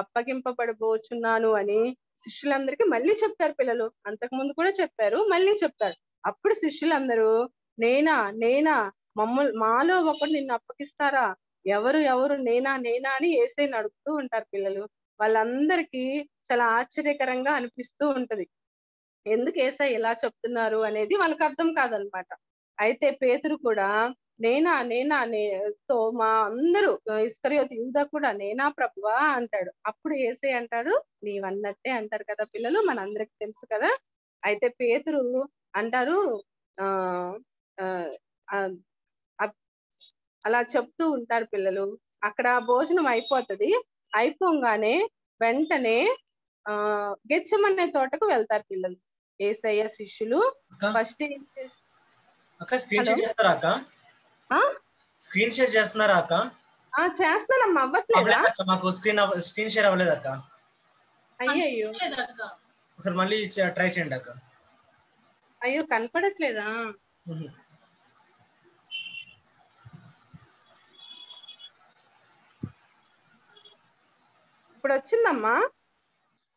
అప్పగింపబడబోచున్నాను అని శిష్యులందరికీ మళ్ళీ చెప్తారు పిల్లలు. అంతకు ముందు కూడా చెప్పారు మళ్ళీ చెప్తారు. అప్పుడు శిష్యులందరూ నేనా నేనా మమ్మల్ మాలో ఒకరు నిన్ను అప్పగిస్తారా ఎవరు ఎవరు నేనా నేనా అని యేసయ్యని అడుగుతూ ఉంటారు పిల్లలు. వాళ్ళందరికీ చాలా ఆశ్చర్యకరంగా అనిపిస్తూ ఉంటది ఎందుకు యేసయ్య ఇలా చెప్తున్నారు అనేది వాళ్ళకి అర్థం కాదనమాట. అయితే పేతురు కూడా నేనా నేనా నే తోమా అందరూ ఇస్కరియోతు యూదా కూడా నేనా ప్రభువా అంటాడు. అప్పుడు యేసయ్య అంటాడు నీవన్నట్టే అంటారు కదా పిల్లలు మనందరికి తెలుసు కదా. అయితే పేతురు అంటారు ఆ అలా చెప్తూ ఉంటారు పిల్లలు. అక్కడ భోజనం అయిపోతుంది. అయిపోగానే వెంటనే ఆ గెచ్చమనే తోటకు వెళ్తారు పిల్లలు యేసయ్య శిష్యులు. ఫస్ట్ ఏం చేస్తారు స్క్రీన్ షేర్ చేస్తున్నారా అక్క? ఆ చేస్తానమ్మ అవ్వట్లేదా మాకు స్క్రీన్ స్క్రీన్ షేర్ అవ్వలేదు అక్క. అయ్యో ఒకసారి మళ్ళీ ట్రై చేయండి అక్క. అయ్యో కనపడట్లేదా? ఇప్పుడు వచ్చిందమ్మా?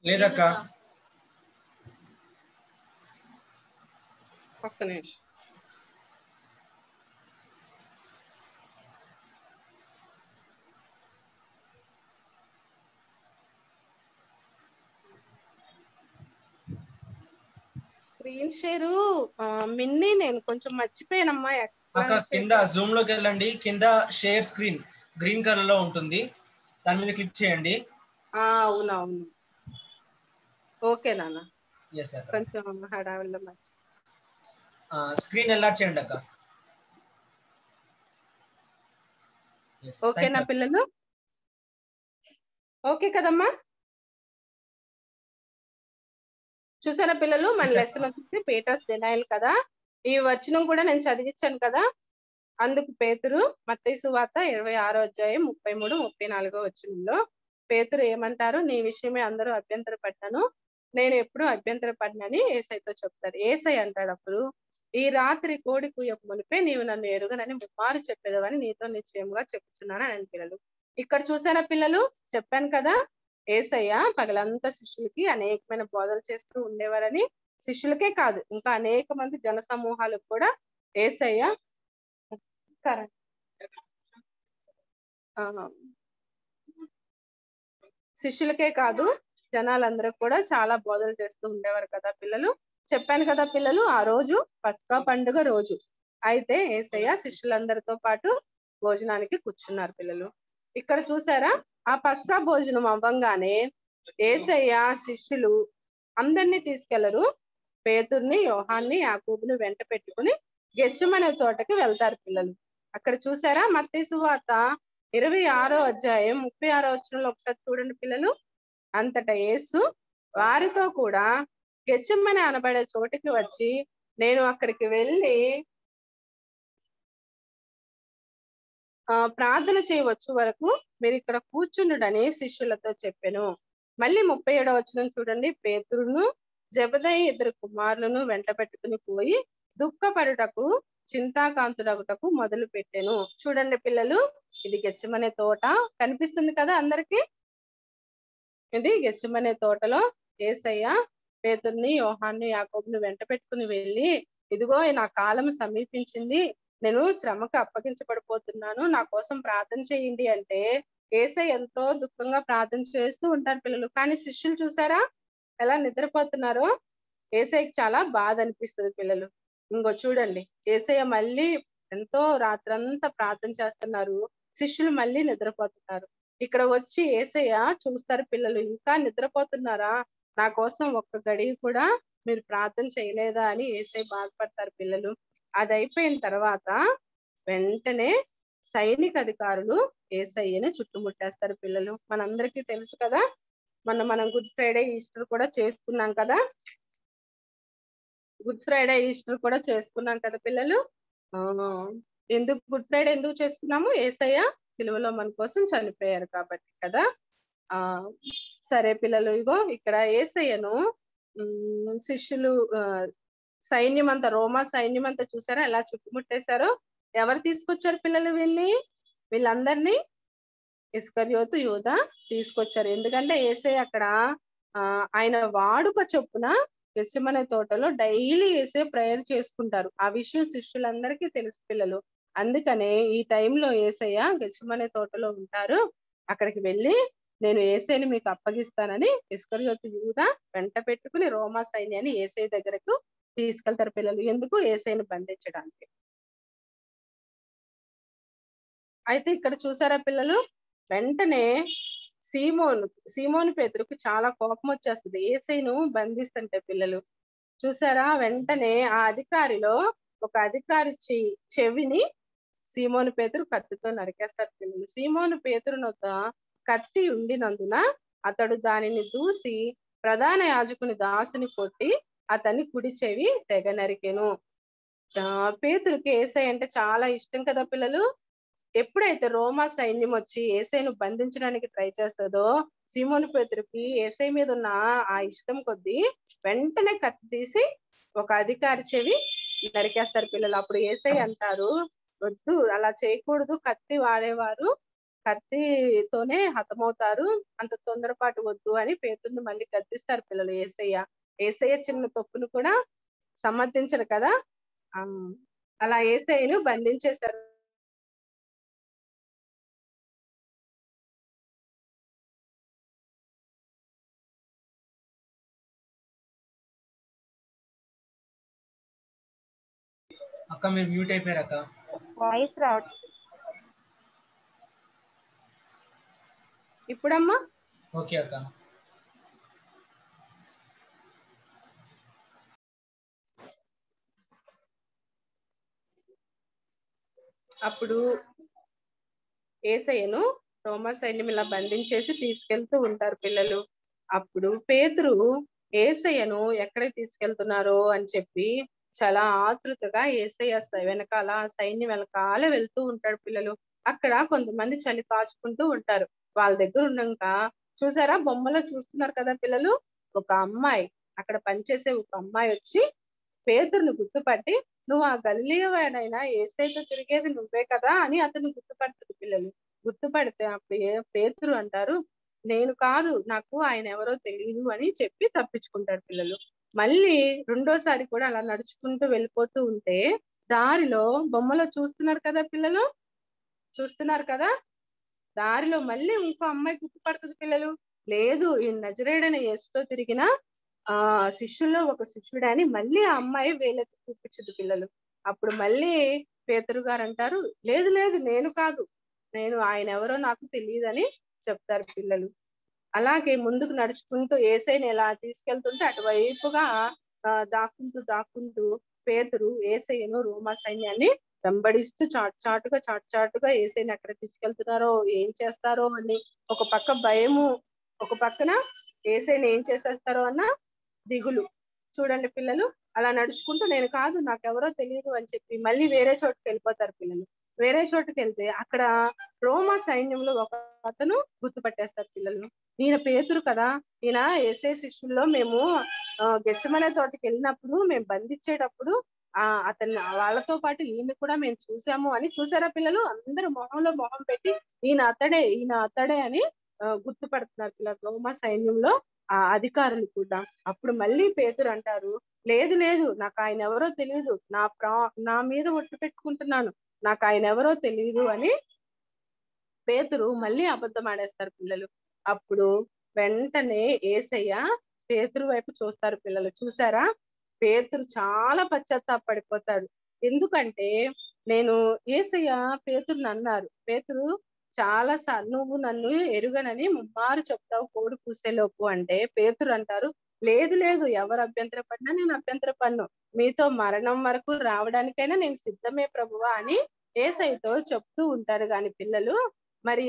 లేదక్క ఒక్క నిమిషం. స్క్రీన్ షేరు మిన్ని నేను కొంచెం మర్చిపోయానమ్మా. కింద జూమ్ లోకి వెళ్ళండి, కింద షేర్ స్క్రీన్ గ్రీన్ కలర్ లో ఉంటుంది దాని మీద క్లిక్ చేయండి. అవునవును ఓకే నాన్న కొంచెం హడావిడిలో మర్చి స్క్రీన్ ఎలా చేయండి అక్క. ఓకేనా పిల్లలు? ఓకే కదమ్మా? చూసారా పిల్లలు మన లెసన్ వచ్చేసి పీటర్స్ డెనియల్ కదా. ఈ వచనం కూడా నేను చదివించాను కదా. అందుకు పేతురు మత్తయి సువార్త ఇరవై ఆరో అధ్యాయం ముప్పై మూడు ముప్పై నాలుగో వచనంలో పేతురు ఏమంటారు, నీ విషయమే అందరూ అభ్యంతర పడ్డాను, నేను ఎప్పుడు అభ్యంతర పడినని ఏసైతో చెప్తాడు. ఏసై అంటాడు, అప్పుడు ఈ రాత్రి కోడి కూయక మునిపే నీవు నన్ను ఎరుగనని ముమ్మారు చెప్పేదవని నీతో నిశ్చయముగా చెప్తున్నాను అని. పిల్లలు ఇక్కడ చూసారా, పిల్లలు చెప్పాను కదా ఏసయ్య పగలంతా శిష్యులకి అనేకమైన బోధలు చేస్తూ ఉండేవారని. శిష్యులకే కాదు, ఇంకా అనేక మంది జన సమూహాలకు కూడా ఏసయ్య శిష్యులకే కాదు జనాలందరూ కూడా చాలా బోధలు చేస్తూ ఉండేవారు కదా పిల్లలు. చెప్పాను కదా పిల్లలు, ఆ రోజు పస్కా పండుగ రోజు అయితే ఏసయ్య శిష్యులందరితో పాటు భోజనానికి కూర్చున్నారు. పిల్లలు ఇక్కడ చూసారా, ఆ పస్కా భోజనం అవ్వంగానే ఏసయ్య శిష్యులు అందరినీ తీసుకెళ్లరు, పేతుర్ని యోహాన్ని యాకూబుని వెంట పెట్టుకుని గెచ్చమనే తోటకి వెళ్తారు. పిల్లలు అక్కడ చూసారా, మత్తయి సువార్త ఇరవై ఆరో అధ్యాయం ముప్పై ఆరో వచనంలో ఒకసారి చూడండి పిల్లలు. అంతటా యేసు వారితో కూడా గెచ్చమనే అనబడే చోటికి వచ్చి నేను అక్కడికి వెళ్ళి ఆ ప్రార్థన చేయవచ్చు వరకు మీరు ఇక్కడ కూర్చుండుడని శిష్యులతో చెప్పాను. మళ్ళీ ముప్పై ఏడవ వచనం చూడండి, పేతురును జబదయి ఇద్దరు కుమారులను వెంట పెట్టుకుని పోయి దుఃఖపడుటకు చింతాకాంతుడగుటకు మొదలు పెట్టాను. చూడండి పిల్లలు, ఇది గెచ్చమనే తోట కనిపిస్తుంది కదా అందరికి. ఇది గెచ్చమనే తోటలో ఏసయ్య పేతుర్ని యోహాన్ని యాకోబుని వెంట పెట్టుకుని వెళ్ళి, ఇదిగో నా కాలం సమీపించింది, నేను శ్రమకు అప్పగించబడిపోతున్నాను, నా కోసం ప్రార్థన చేయండి అంటే ఏసయ్య ఎంతో దుఃఖంగా ప్రార్థన చేస్తూ ఉంటారు పిల్లలు. కానీ శిష్యులు చూసారా ఎలా నిద్రపోతున్నారో, ఏసయ్యకి చాలా బాధ అనిపిస్తుంది పిల్లలు. ఇంకో చూడండి, ఏసయ్య మళ్ళీ ఎంతో రాత్రంతా ప్రార్థన చేస్తున్నారు, శిష్యులు మళ్ళీ నిద్రపోతున్నారు. ఇక్కడ వచ్చి ఏసయ్య చూస్తారు పిల్లలు, ఇంకా నిద్రపోతున్నారా, నా కోసం ఒక్క గడియ కూడా మీరు ప్రార్థన చేయలేదా అని ఏసై బాధపడతారు పిల్లలు. అది అయిపోయిన తర్వాత వెంటనే సైనిక అధికారులు ఏసయ్యని చుట్టుముట్టేస్తారు పిల్లలు. మనందరికీ తెలుసు కదా, మన మనం గుడ్ ఫ్రైడే ఈస్టర్ కూడా చేసుకున్నాం కదా, గుడ్ ఫ్రైడే ఈస్టర్ కూడా చేసుకున్నాం కదా పిల్లలు. ఎందుకు గుడ్ ఫ్రైడే ఎందుకు చేసుకున్నాము, ఏసయ్య సిలువలో మన కోసం చనిపోయారు కాబట్టి కదా. ఆ సరే పిల్లలు, ఇగో ఇక్కడ ఏసయ్యను శిష్యులు సైన్యం అంతా, రోమా సైన్యం అంతా చూసారా ఎలా చుట్టుముట్టేశారో. ఎవరు తీసుకొచ్చారు పిల్లలు వీళ్ళని, వీళ్ళందరినీ ఇస్కరియోతు యూదా తీసుకొచ్చారు. ఎందుకంటే ఏసయ్య అక్కడ ఆ ఆయన వాడుక చొప్పున గెత్సెమనే తోటలో డైలీ ఏసే ప్రేయర్ చేసుకుంటారు, ఆ విషయం శిష్యులందరికీ తెలుసు పిల్లలు. అందుకనే ఈ టైంలో ఏసయ్య గెత్సెమనే తోటలో ఉంటారు, అక్కడికి వెళ్ళి నేను ఏసైని మీకు అప్పగిస్తానని ఇస్కరియోతు యూదా వెంట పెట్టుకుని రోమా సైన్యాన్ని ఏసై దగ్గరకు తీసుకెళ్తారు పిల్లలు. ఎందుకు, ఏసైని బంధించడానికి. అయితే ఇక్కడ చూసారా పిల్లలు, వెంటనే సీమోను సీమోను పేతురుకు చాలా కోపం వచ్చేస్తుంది ఏసైను బంధిస్తుంటే పిల్లలు. చూసారా, వెంటనే ఆ అధికారిలో ఒక అధికారి చెవిని సీమోను పేతురు కత్తితో నరికేస్తారు పిల్లలు. సీమోను పేతురునొద్ద కత్తి ఉండినందున అతడు దానిని దూసి ప్రధాన యాజకుని దాసుని కొట్టి అతని కుడి చెవి తెగ నరికెను. ఆ పేతురుకి ఏసై అంటే చాలా ఇష్టం కదా పిల్లలు. ఎప్పుడైతే రోమా సైన్యం వచ్చి ఏసైను బంధించడానికి ట్రై చేస్తుందో, సీమోను పేతురుకి ఏసై మీద ఉన్న ఆ ఇష్టం కొద్దీ వెంటనే కత్తి తీసి ఒక అధికారి చెవి నరికేస్తారు పిల్లలు. అప్పుడు ఏసై అంటారు, వద్దు, అలా చేయకూడదు, కత్తి వాడేవారు కత్తితోనే హతమవుతారు, అంత తొందరపాటు వద్దు అని పేతుర్ని మళ్ళీ గద్దిస్తారు పిల్లలు. ఏసయ్య ఏసయ్య చిన్న తప్పును కూడా సమర్థించరు కదా, అలా ఏసయ్యను బంధించేశారు. అక్క మీరు మ్యూట్ అయిపోయారు అక్క, వాయిస్ రావట్లేదు. ఇప్పుడమ్మా ఓకే అక్క. అప్పుడు ఏసయ్యను రోమా సైన్యం ఇలా బంధించేసి తీసుకెళ్తూ ఉంటారు పిల్లలు. అప్పుడు పేతురు ఏసయ్యను ఎక్కడికి తీసుకెళ్తున్నారో అని చెప్పి చాలా ఆత్రుతగా యేసయ్య వెనకాల సైన్యం వెనకాల వెళ్తూ ఉంటాడు. పిల్లలు అక్కడ కొంతమంది చలి కాచుకుంటూ ఉంటారు. వాళ్ళ దగ్గర ఉన్నాక చూసారా, బొమ్మలో చూస్తున్నారు కదా పిల్లలు, ఒక అమ్మాయి అక్కడ పనిచేసే ఒక అమ్మాయి వచ్చి పేతురును గుర్తుపట్టి, నువ్వు ఆ గలిలయ వాడైనా యేసయ్యతో తిరిగేది నువ్వే కదా అని అతను గుర్తుపడుతుంది. పిల్లలు గుర్తుపడితే అప్పుడు పేతురు అంటారు, నేను కాదు, నాకు ఆయన ఎవరో తెలియదు అని చెప్పి తప్పించుకుంటాడు. పిల్లలు మళ్ళీ రెండోసారి కూడా అలా నడుచుకుంటూ వెళ్ళిపోతూ ఉంటే దారిలో బొమ్మలో చూస్తున్నారు కదా పిల్లలు, చూస్తున్నారు కదా, దారిలో మళ్ళీ ఇంకో అమ్మాయి గుర్తుపడుతుంది. పిల్లలు లేదు, ఈ నజరేయుడైన యేసుతో తిరిగిన ఆ శిష్యుల్లో ఒక శిష్యుడు అని మళ్ళీ ఆ అమ్మాయి వేలెత్తి చూపించదు. పిల్లలు అప్పుడు మళ్ళీ పేతురు గారు అంటారు, లేదు లేదు నేను కాదు, నేను ఆయన ఎవరో నాకు తెలియదని చెప్తారు. పిల్లలు అలాగే ముందుకు నడుచుకుంటూ యేసయ్యని ఎలా తీసుకెళ్తుంటే అటువైపుగా ఆ దాక్కుంటూ దాక్కుంటూ పేతురు యేసయ్యను రోమా సైన్యాన్ని వెంబడిస్తూ చాటు చాటుగా చాటు చాటుగా యేసయ్యని అక్కడ తీసుకెళ్తున్నారో ఏం చేస్తారో అని ఒక పక్క భయము, ఒక పక్కన యేసయ్యని ఏం చేసేస్తారో అన్న దిగులు. చూడండి పిల్లలు అలా నడుచుకుంటూ నేను కాదు, నాకెవరో తెలియదు అని చెప్పి మళ్ళీ వేరే చోటుకి వెళ్ళిపోతారు. పిల్లలు వేరే చోటుకి వెళ్తే అక్కడ రోమా సైన్యంలో ఒక అతను గుర్తుపట్టేస్తారు. పిల్లలు ఈయన పేతురు కదా, ఈయన యేసే శిష్యుల్లో మేము గెచ్చమనే తోటకి వెళ్ళినప్పుడు మేము బంధించేటప్పుడు ఆ అతను వాళ్ళతో పాటు ఈయన కూడా మేము చూసాము అని, చూసారా పిల్లలు, అందరూ మొహంలో మొహం పెట్టి ఈయన అతడే ఈయన అతడే అని గుర్తుపడుతున్నారు. పిల్లలు రోమా సైన్యంలో ఆ అధికారులు కూడా అప్పుడు మళ్ళీ పేతురు అంటారు, లేదు లేదు నాకు ఆయన ఎవరో తెలియదు, నా ప్రా నా మీద ఒట్టు పెట్టుకుంటున్నాను, నాకు ఆయన ఎవరో తెలియదు అని పేతురు మళ్ళీ అబద్ధం ఆడేస్తారు. పిల్లలు అప్పుడు వెంటనే యేసయ్య పేతురు వైపు చూస్తారు. పిల్లలు చూసారా, పేతురు చాలా పశ్చాత్తాపడిపోతాడు. ఎందుకంటే నేను యేసయ్య పేతురుని అన్నారు, పేతురు చాలా సార్లు నువ్వు నన్ను ఎరుగనని ముమ్మారు చెప్తావు కోడి కూసేలోపు అంటే, పేతురు అంటారు, లేదు లేదు ఎవరు అభ్యంతర పడినా నేను అభ్యంతర పన్ను, మీతో మరణం వరకు రావడానికైనా నేను సిద్ధమే ప్రభువా అని యేసయ్యతో చెప్తూ ఉంటారు. గాని పిల్లలు మరి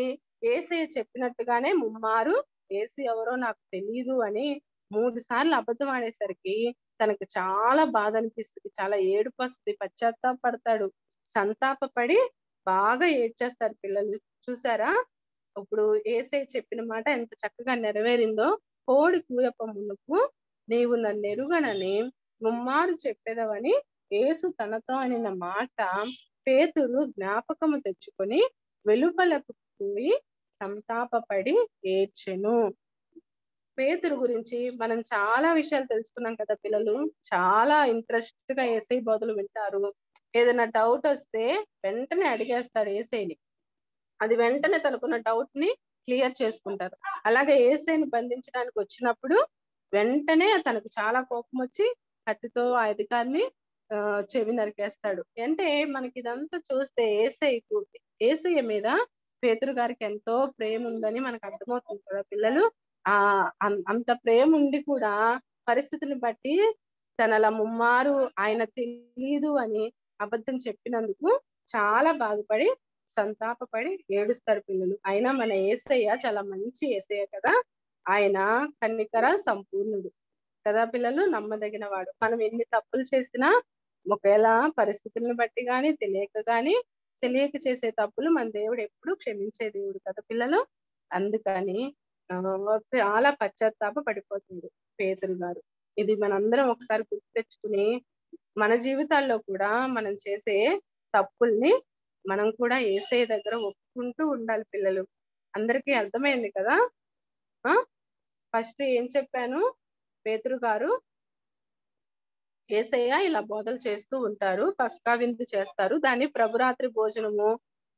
యేసయ్య చెప్పినట్టుగానే ముమ్మారు యేసు ఎవరో నాకు తెలియదు అని మూడు సార్లు అబద్ధం ఆడేసరికి తనకు చాలా బాధ అనిపిస్తుంది, చాలా ఏడుపు వస్తుంది, పశ్చాత్తాపడతాడు, సంతాపపడి బాగా ఏడ్చేస్తారు. పిల్లలు చూసారా, ఇప్పుడు యేసయ్య చెప్పిన మాట ఎంత చక్కగా నెరవేరిందో, కోడి కూయప్ప మునుపు నీవు నన్ను ఎరుగనని ముమ్మారు చెప్పేదవని యేసు తనతో అనిన మాట పేతురు జ్ఞాపకము తెచ్చుకొని వెలుపలకు పోయి సంతాపపడి ఏడ్చెను. పేతురు గురించి మనం చాలా విషయాలు తెలుసుకున్నాం కదా పిల్లలు, చాలా ఇంట్రెస్ట్ గా యేసయ్య బోధలు వింటారు. ఏదైనా డౌట్ వస్తే వెంటనే అడిగేస్తాడు యేసయ్యని, అది వెంటనే తనకున్న డౌట్ ని క్లియర్ చేసుకుంటారు. అలాగే యేసయ్యని బంధించడానికి వచ్చినప్పుడు వెంటనే తనకు చాలా కోపం వచ్చి కత్తితో ఆ అధికారిని ఆ చెవి నరికేస్తాడు. అంటే మనకి ఇదంతా చూస్తే యేసయ్యకు యేసయ్య మీద పేతురు గారికి ఎంతో ప్రేమ ఉందని మనకు అర్థమవుతుంది కదా పిల్లలు. ఆ అంత ప్రేమ ఉండి కూడా పరిస్థితిని బట్టి తనలా ముమ్మారు ఆయన తెలీదు అని అబద్ధం చెప్పినందుకు చాలా బాధపడి సంతాపపడి ఏడుస్తారు పిల్లలు. అయినా మన యేసయ్య చాలా మంచి యేసయ్య కదా, ఆయన కన్నికర సంపూర్ణుడు కదా పిల్లలు, నమ్మదగిన వాడు. మనం ఎన్ని తప్పులు చేసినా ఒకవేళ పరిస్థితులను బట్టి కానీ తెలియక కానీ తెలియక చేసే తప్పులు మన దేవుడు ఎప్పుడు క్షమించే దేవుడు కదా పిల్లలు. అందుకని చాలా పశ్చాత్తాప పడిపోతుంది పేతురు గారు. ఇది మనందరం ఒకసారి గుర్తు తెచ్చుకుని మన జీవితాల్లో కూడా మనం చేసే తప్పుల్ని మనం కూడా యేసయ్య దగ్గర ఒప్పుకుంటూ ఉండాలి పిల్లలు. అందరికీ అర్థమైంది కదా? ఆ ఫస్ట్ ఏం చెప్పాను, పేతురు గారు యేసయ్య ఇలా బోధలు చేస్తూ ఉంటారు, పస్కా విందు చేస్తారు, దాన్ని ప్రభురాత్రి భోజనము,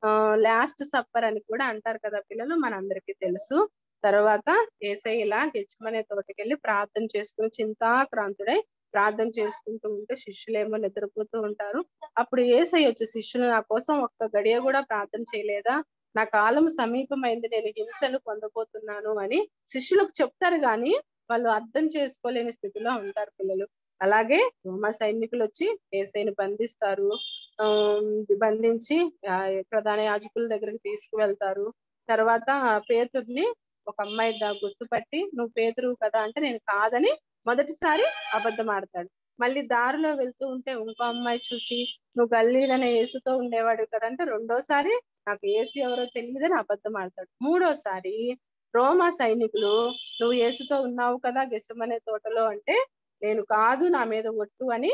ఆ లాస్ట్ సప్పర్ అని కూడా అంటారు కదా పిల్లలు, మనందరికీ తెలుసు. తర్వాత యేసయ్య ఇలా గెచ్చమనే తోటకెళ్ళి ప్రార్థన చేసుకుని చింతాక్రాంతుడై ప్రార్థన చేసుకుంటూ ఉంటే శిష్యులేమో నిద్రపోతూ ఉంటారు. అప్పుడు యేసయ్య వచ్చి, శిష్యులు నా కోసం ఒక్క గడియ కూడా ప్రార్థన చేయలేదా? నా కాలం సమీపమైంది, నేను హింసలు పొందబోతున్నాను అని శిష్యులకు చెప్తారు. కానీ వాళ్ళు అర్థం చేసుకోలేని స్థితిలో ఉంటారు పిల్లలు. అలాగే రోమా సైనికులు వచ్చి యేసయ్యని బంధిస్తారు, ఆ బంధించి ప్రధాన యాజకుల దగ్గరికి తీసుకువెళ్తారు. తర్వాత పేతుర్ని ఒక అమ్మాయి గుర్తుపట్టి, నువ్వు పేతురు కదా అంటే నేను కాదని మొదటిసారి అబద్ధం ఆడతాడు. మళ్ళీ దారిలో వెళ్తూ ఉంటే ఇంకో అమ్మాయి చూసి నువ్వు గల్లీలనే ఏసుతో ఉండేవాడు కదంటే రెండోసారి నాకు ఏసు ఎవరో తెలియదని అబద్ధం ఆడతాడు. మూడోసారి రోమా సైనికులు నువ్వు ఏసుతో ఉన్నావు కదా గెసెమనే తోటలో అంటే నేను కాదు నా మీద ఒట్టు అని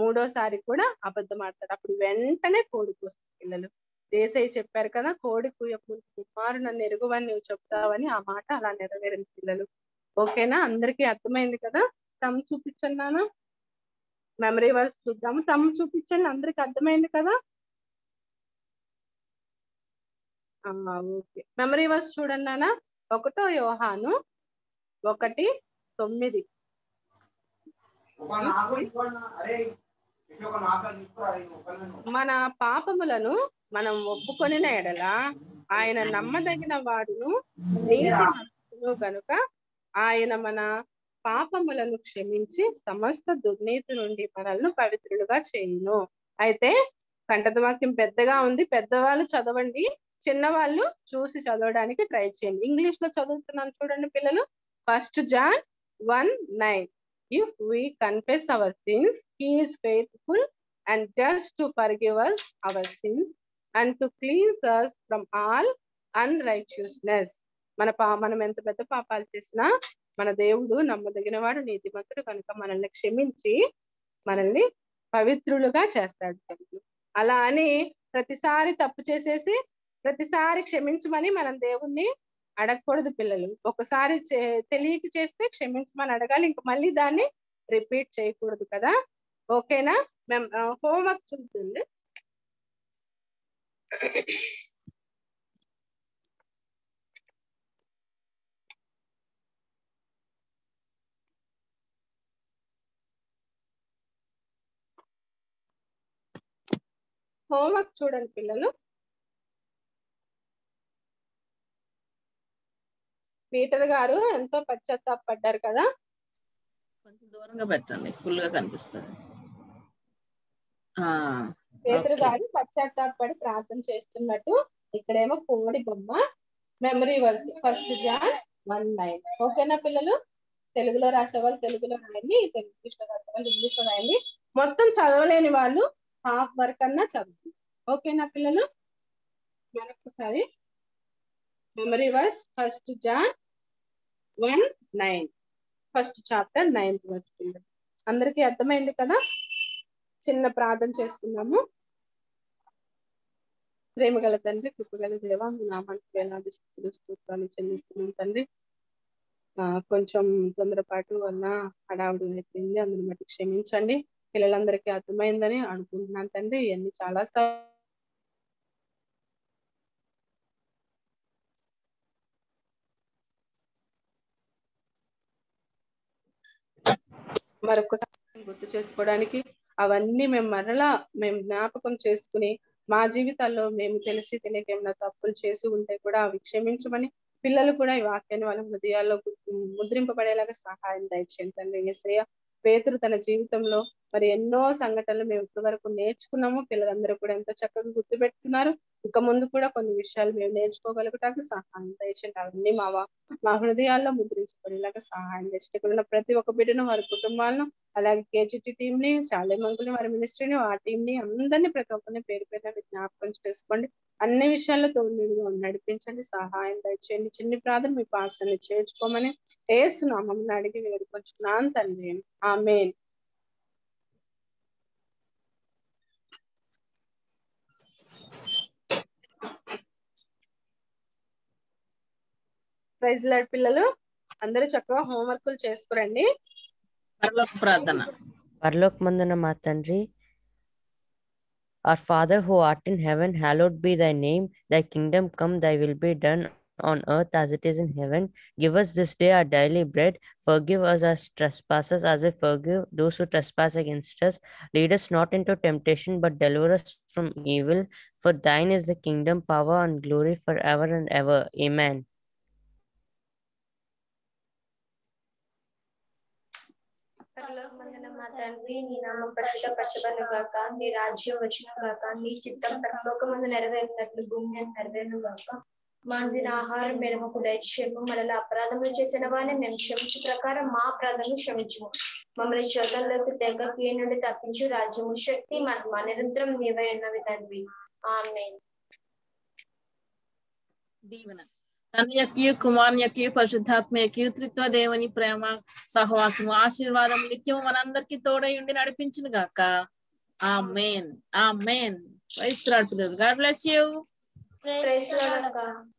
మూడోసారి కూడా అబద్ధం ఆడతాడు. అప్పుడు వెంటనే కోడికి వస్తారు పిల్లలు. దేశాయి చెప్పారు కదా కోడికు ఎప్పుడు కుమారు నన్ను ఎరుగువని నువ్వు చెప్తావని, ఆ మాట అలా నెరవేరిన పిల్లలు. ఓకేనా, అందరికీ అర్థమైంది కదా. తమ్ చూపించండి నాన్న, మెమరీ వర్స్ చూద్దాము. తమ్ చూపించండి, అందరికి అర్థమైంది కదా. ఓకే, మెమరీ వర్స్ చూడండి నాన్న. ఒకటో యోహాను ఒకటి తొమ్మిది. మన పాపములను మనం ఒప్పుకొనిన ఎడల ఆయన నమ్మదగిన వాడును నీతిమంతుడు గనుక ఆయన మన పాపములను క్షమించి సమస్త దుర్నీతి నుండి మనల్ని పవిత్రులుగా చేయును. అయితే కంటత వాక్యం పెద్దగా ఉంది, పెద్దవాళ్ళు చదవండి, చిన్నవాళ్ళు చూసి చదవడానికి ట్రై చేయండి. ఇంగ్లీష్ లో చదువుతున్నాను చూడండి పిల్లలు. First John one nine If we confess our sins, he is faithful and just to forgive us our sins and to cleanse us from all unrighteousness. మన పా మనం ఎంత పెద్ద పాపాలు చేసినా మన దేవుడు నమ్మదగినవాడు నీతిమంతుడు కనుక మనల్ని క్షమించి మనల్ని పవిత్రులుగా చేస్తాడు. అలా అని ప్రతిసారి తప్పు చేసేసి ప్రతిసారి క్షమించమని మనం దేవుణ్ణి అడగకూడదు పిల్లలు. ఒకసారి తెలియక చేస్తే క్షమించమని అడగాలి, ఇంక మళ్ళీ దాన్ని రిపీట్ చేయకూడదు కదా. ఓకేనా, మేము హోంవర్క్ చూద్దాం. హోంవర్క్ చూడండి పిల్లలు. పీటర్ గారు ఎంతో పశ్చాత్తాపడ్డారు కదా, కొంచెం దూరంగా పెట్టండి, ఫుల్ గా కనిపిస్తుంది. పీటర్ గారు పశ్చాత్తాపడి ప్రార్థన చేస్తున్నట్టు ఇక్కడేమో కోడి బొమ్మ. Memory verse first John one nine. ఓకేనా పిల్లలు, తెలుగులో రాసేవాళ్ళు తెలుగులో రాయండి, ఇంగ్లీష్ లో రాసేవాళ్ళు ఇంగ్లీష్ లో రాయండి. మొత్తం చదవలేని వాళ్ళు హాఫ్ వర్క్ అన్నా చదువు. ఓకేనా పిల్లలు, మరొకసారి memory verse first John one nine, first chapter ninth verse. అందరికీ అర్థమైంది కదా. చిన్న ప్రార్థన చేసుకున్నాము. ప్రేమగల తండ్రి, కృపగల దేవా, మీ నామానికి ఎలాంటి స్థితులు స్తోత్రాలు చెల్లిస్తున్నాం తండ్రి. ఆ కొంచెం తొందరపాటు వల్ల హడావుడు అయిపోయింది, అందుని బట్టి క్షమించండి. పిల్లలందరికీ అర్థమైందని అనుకుంటున్నాను తండ్రి. ఇవన్నీ చాలా మరొకసారి గుర్తు చేసుకోవడానికి అవన్నీ మేము మరలా మేము జ్ఞాపకం చేసుకుని మా జీవితాల్లో మేము తెలిసి తెలియక ఏమైనా తప్పులు చేసి ఉంటే కూడా అవి క్షమించమని, పిల్లలు కూడా ఈ వాక్యాన్ని వాళ్ళ హృదయాల్లో ముద్రింపబడేలాగా సహాయం దయచేయండి తండ్రి. యేసయ్య, పేతురు తన జీవితంలో మరి ఎన్నో సంఘటనలు మేము ఇప్పటి వరకు నేర్చుకున్నాము, పిల్లలందరూ కూడా ఎంతో చక్కగా గుర్తు పెట్టుకున్నారు. ఇంకా ముందు కూడా కొన్ని విషయాలు మేము నేర్చుకోగలగటానికి సహాయం దయచేయండి. అవన్నీ మా మా హృదయాల్లో ముద్రించబడేలాగా సహాయం దయచేయండి. ఇక్కడ ఉన్న ప్రతి ఒక్క బిడ్డను, వారి కుటుంబాలను, అలాగే కేజీటీ టీమ్ ని, శాలేమంకుని, వారి మినిస్ట్రీని, ఆ టీమ్ ని అందరినీ ప్రతి ఒక్కరిని పేరు పేరున జ్ఞాపకం చేసుకోండి. అన్ని విషయాల్లో తోడు నడిపించండి, సహాయం దయచేయండి. చిన్న ప్రార్థన మీ పాస్టర్ని చేర్చుకోమని యేసు నామమున అడిగి వేడుకొంచున్నాను తండ్రి. ఆమేన్. ప్రైజ్ లార్డ్ పిల్లలు, అందరూ చక్కగా హోంవర్క్లు చేసుకురండి. పరలోకమందున మా తండ్రి, our Father who art in heaven, hallowed be thy name, thy kingdom come, thy will be done on earth as it is in heaven. Give us this day our daily bread. Forgive us our trespasses as we forgive those who trespass against us. Lead us not into temptation, but deliver us from evil, for thine is the kingdom, power and glory forever and ever. Amen. తండ్రి, నీ నామం పరిశుద్ధపరచబడును గాక, నీ రాజ్యం వచ్చును గాక, నీ చిత్తం పరలోకమందు నెరవేరినట్లు భూమి మీద నెరవేరును గాక. మాందిన ఆహారం మేము కూడా క్షేమం మరల అపరాధములు చేసిన వాని మేము క్షమించు ప్రకారం మా అపరాధము క్షమించుము మమ్మల్ని శోధనలోకి తెగక నుండి తప్పించు రాజ్యము శక్తి మహిమ నిరంతరం నీవే ఉన్నవి తండ్రి ఆమేన్ దీవన తన్యకియ కుమార్యకియ పరిశుద్ధాత్మయకియ త్రిత్వ దేవుని ప్రేమ సహవాసము ఆశీర్వాదము నిత్యము మనందరికీ తోడై ఉండి నడిపించును గాక ఆమేన్ ఆమేన్ ప్రైస్ త్రాడులు God bless you. Praise the Lord.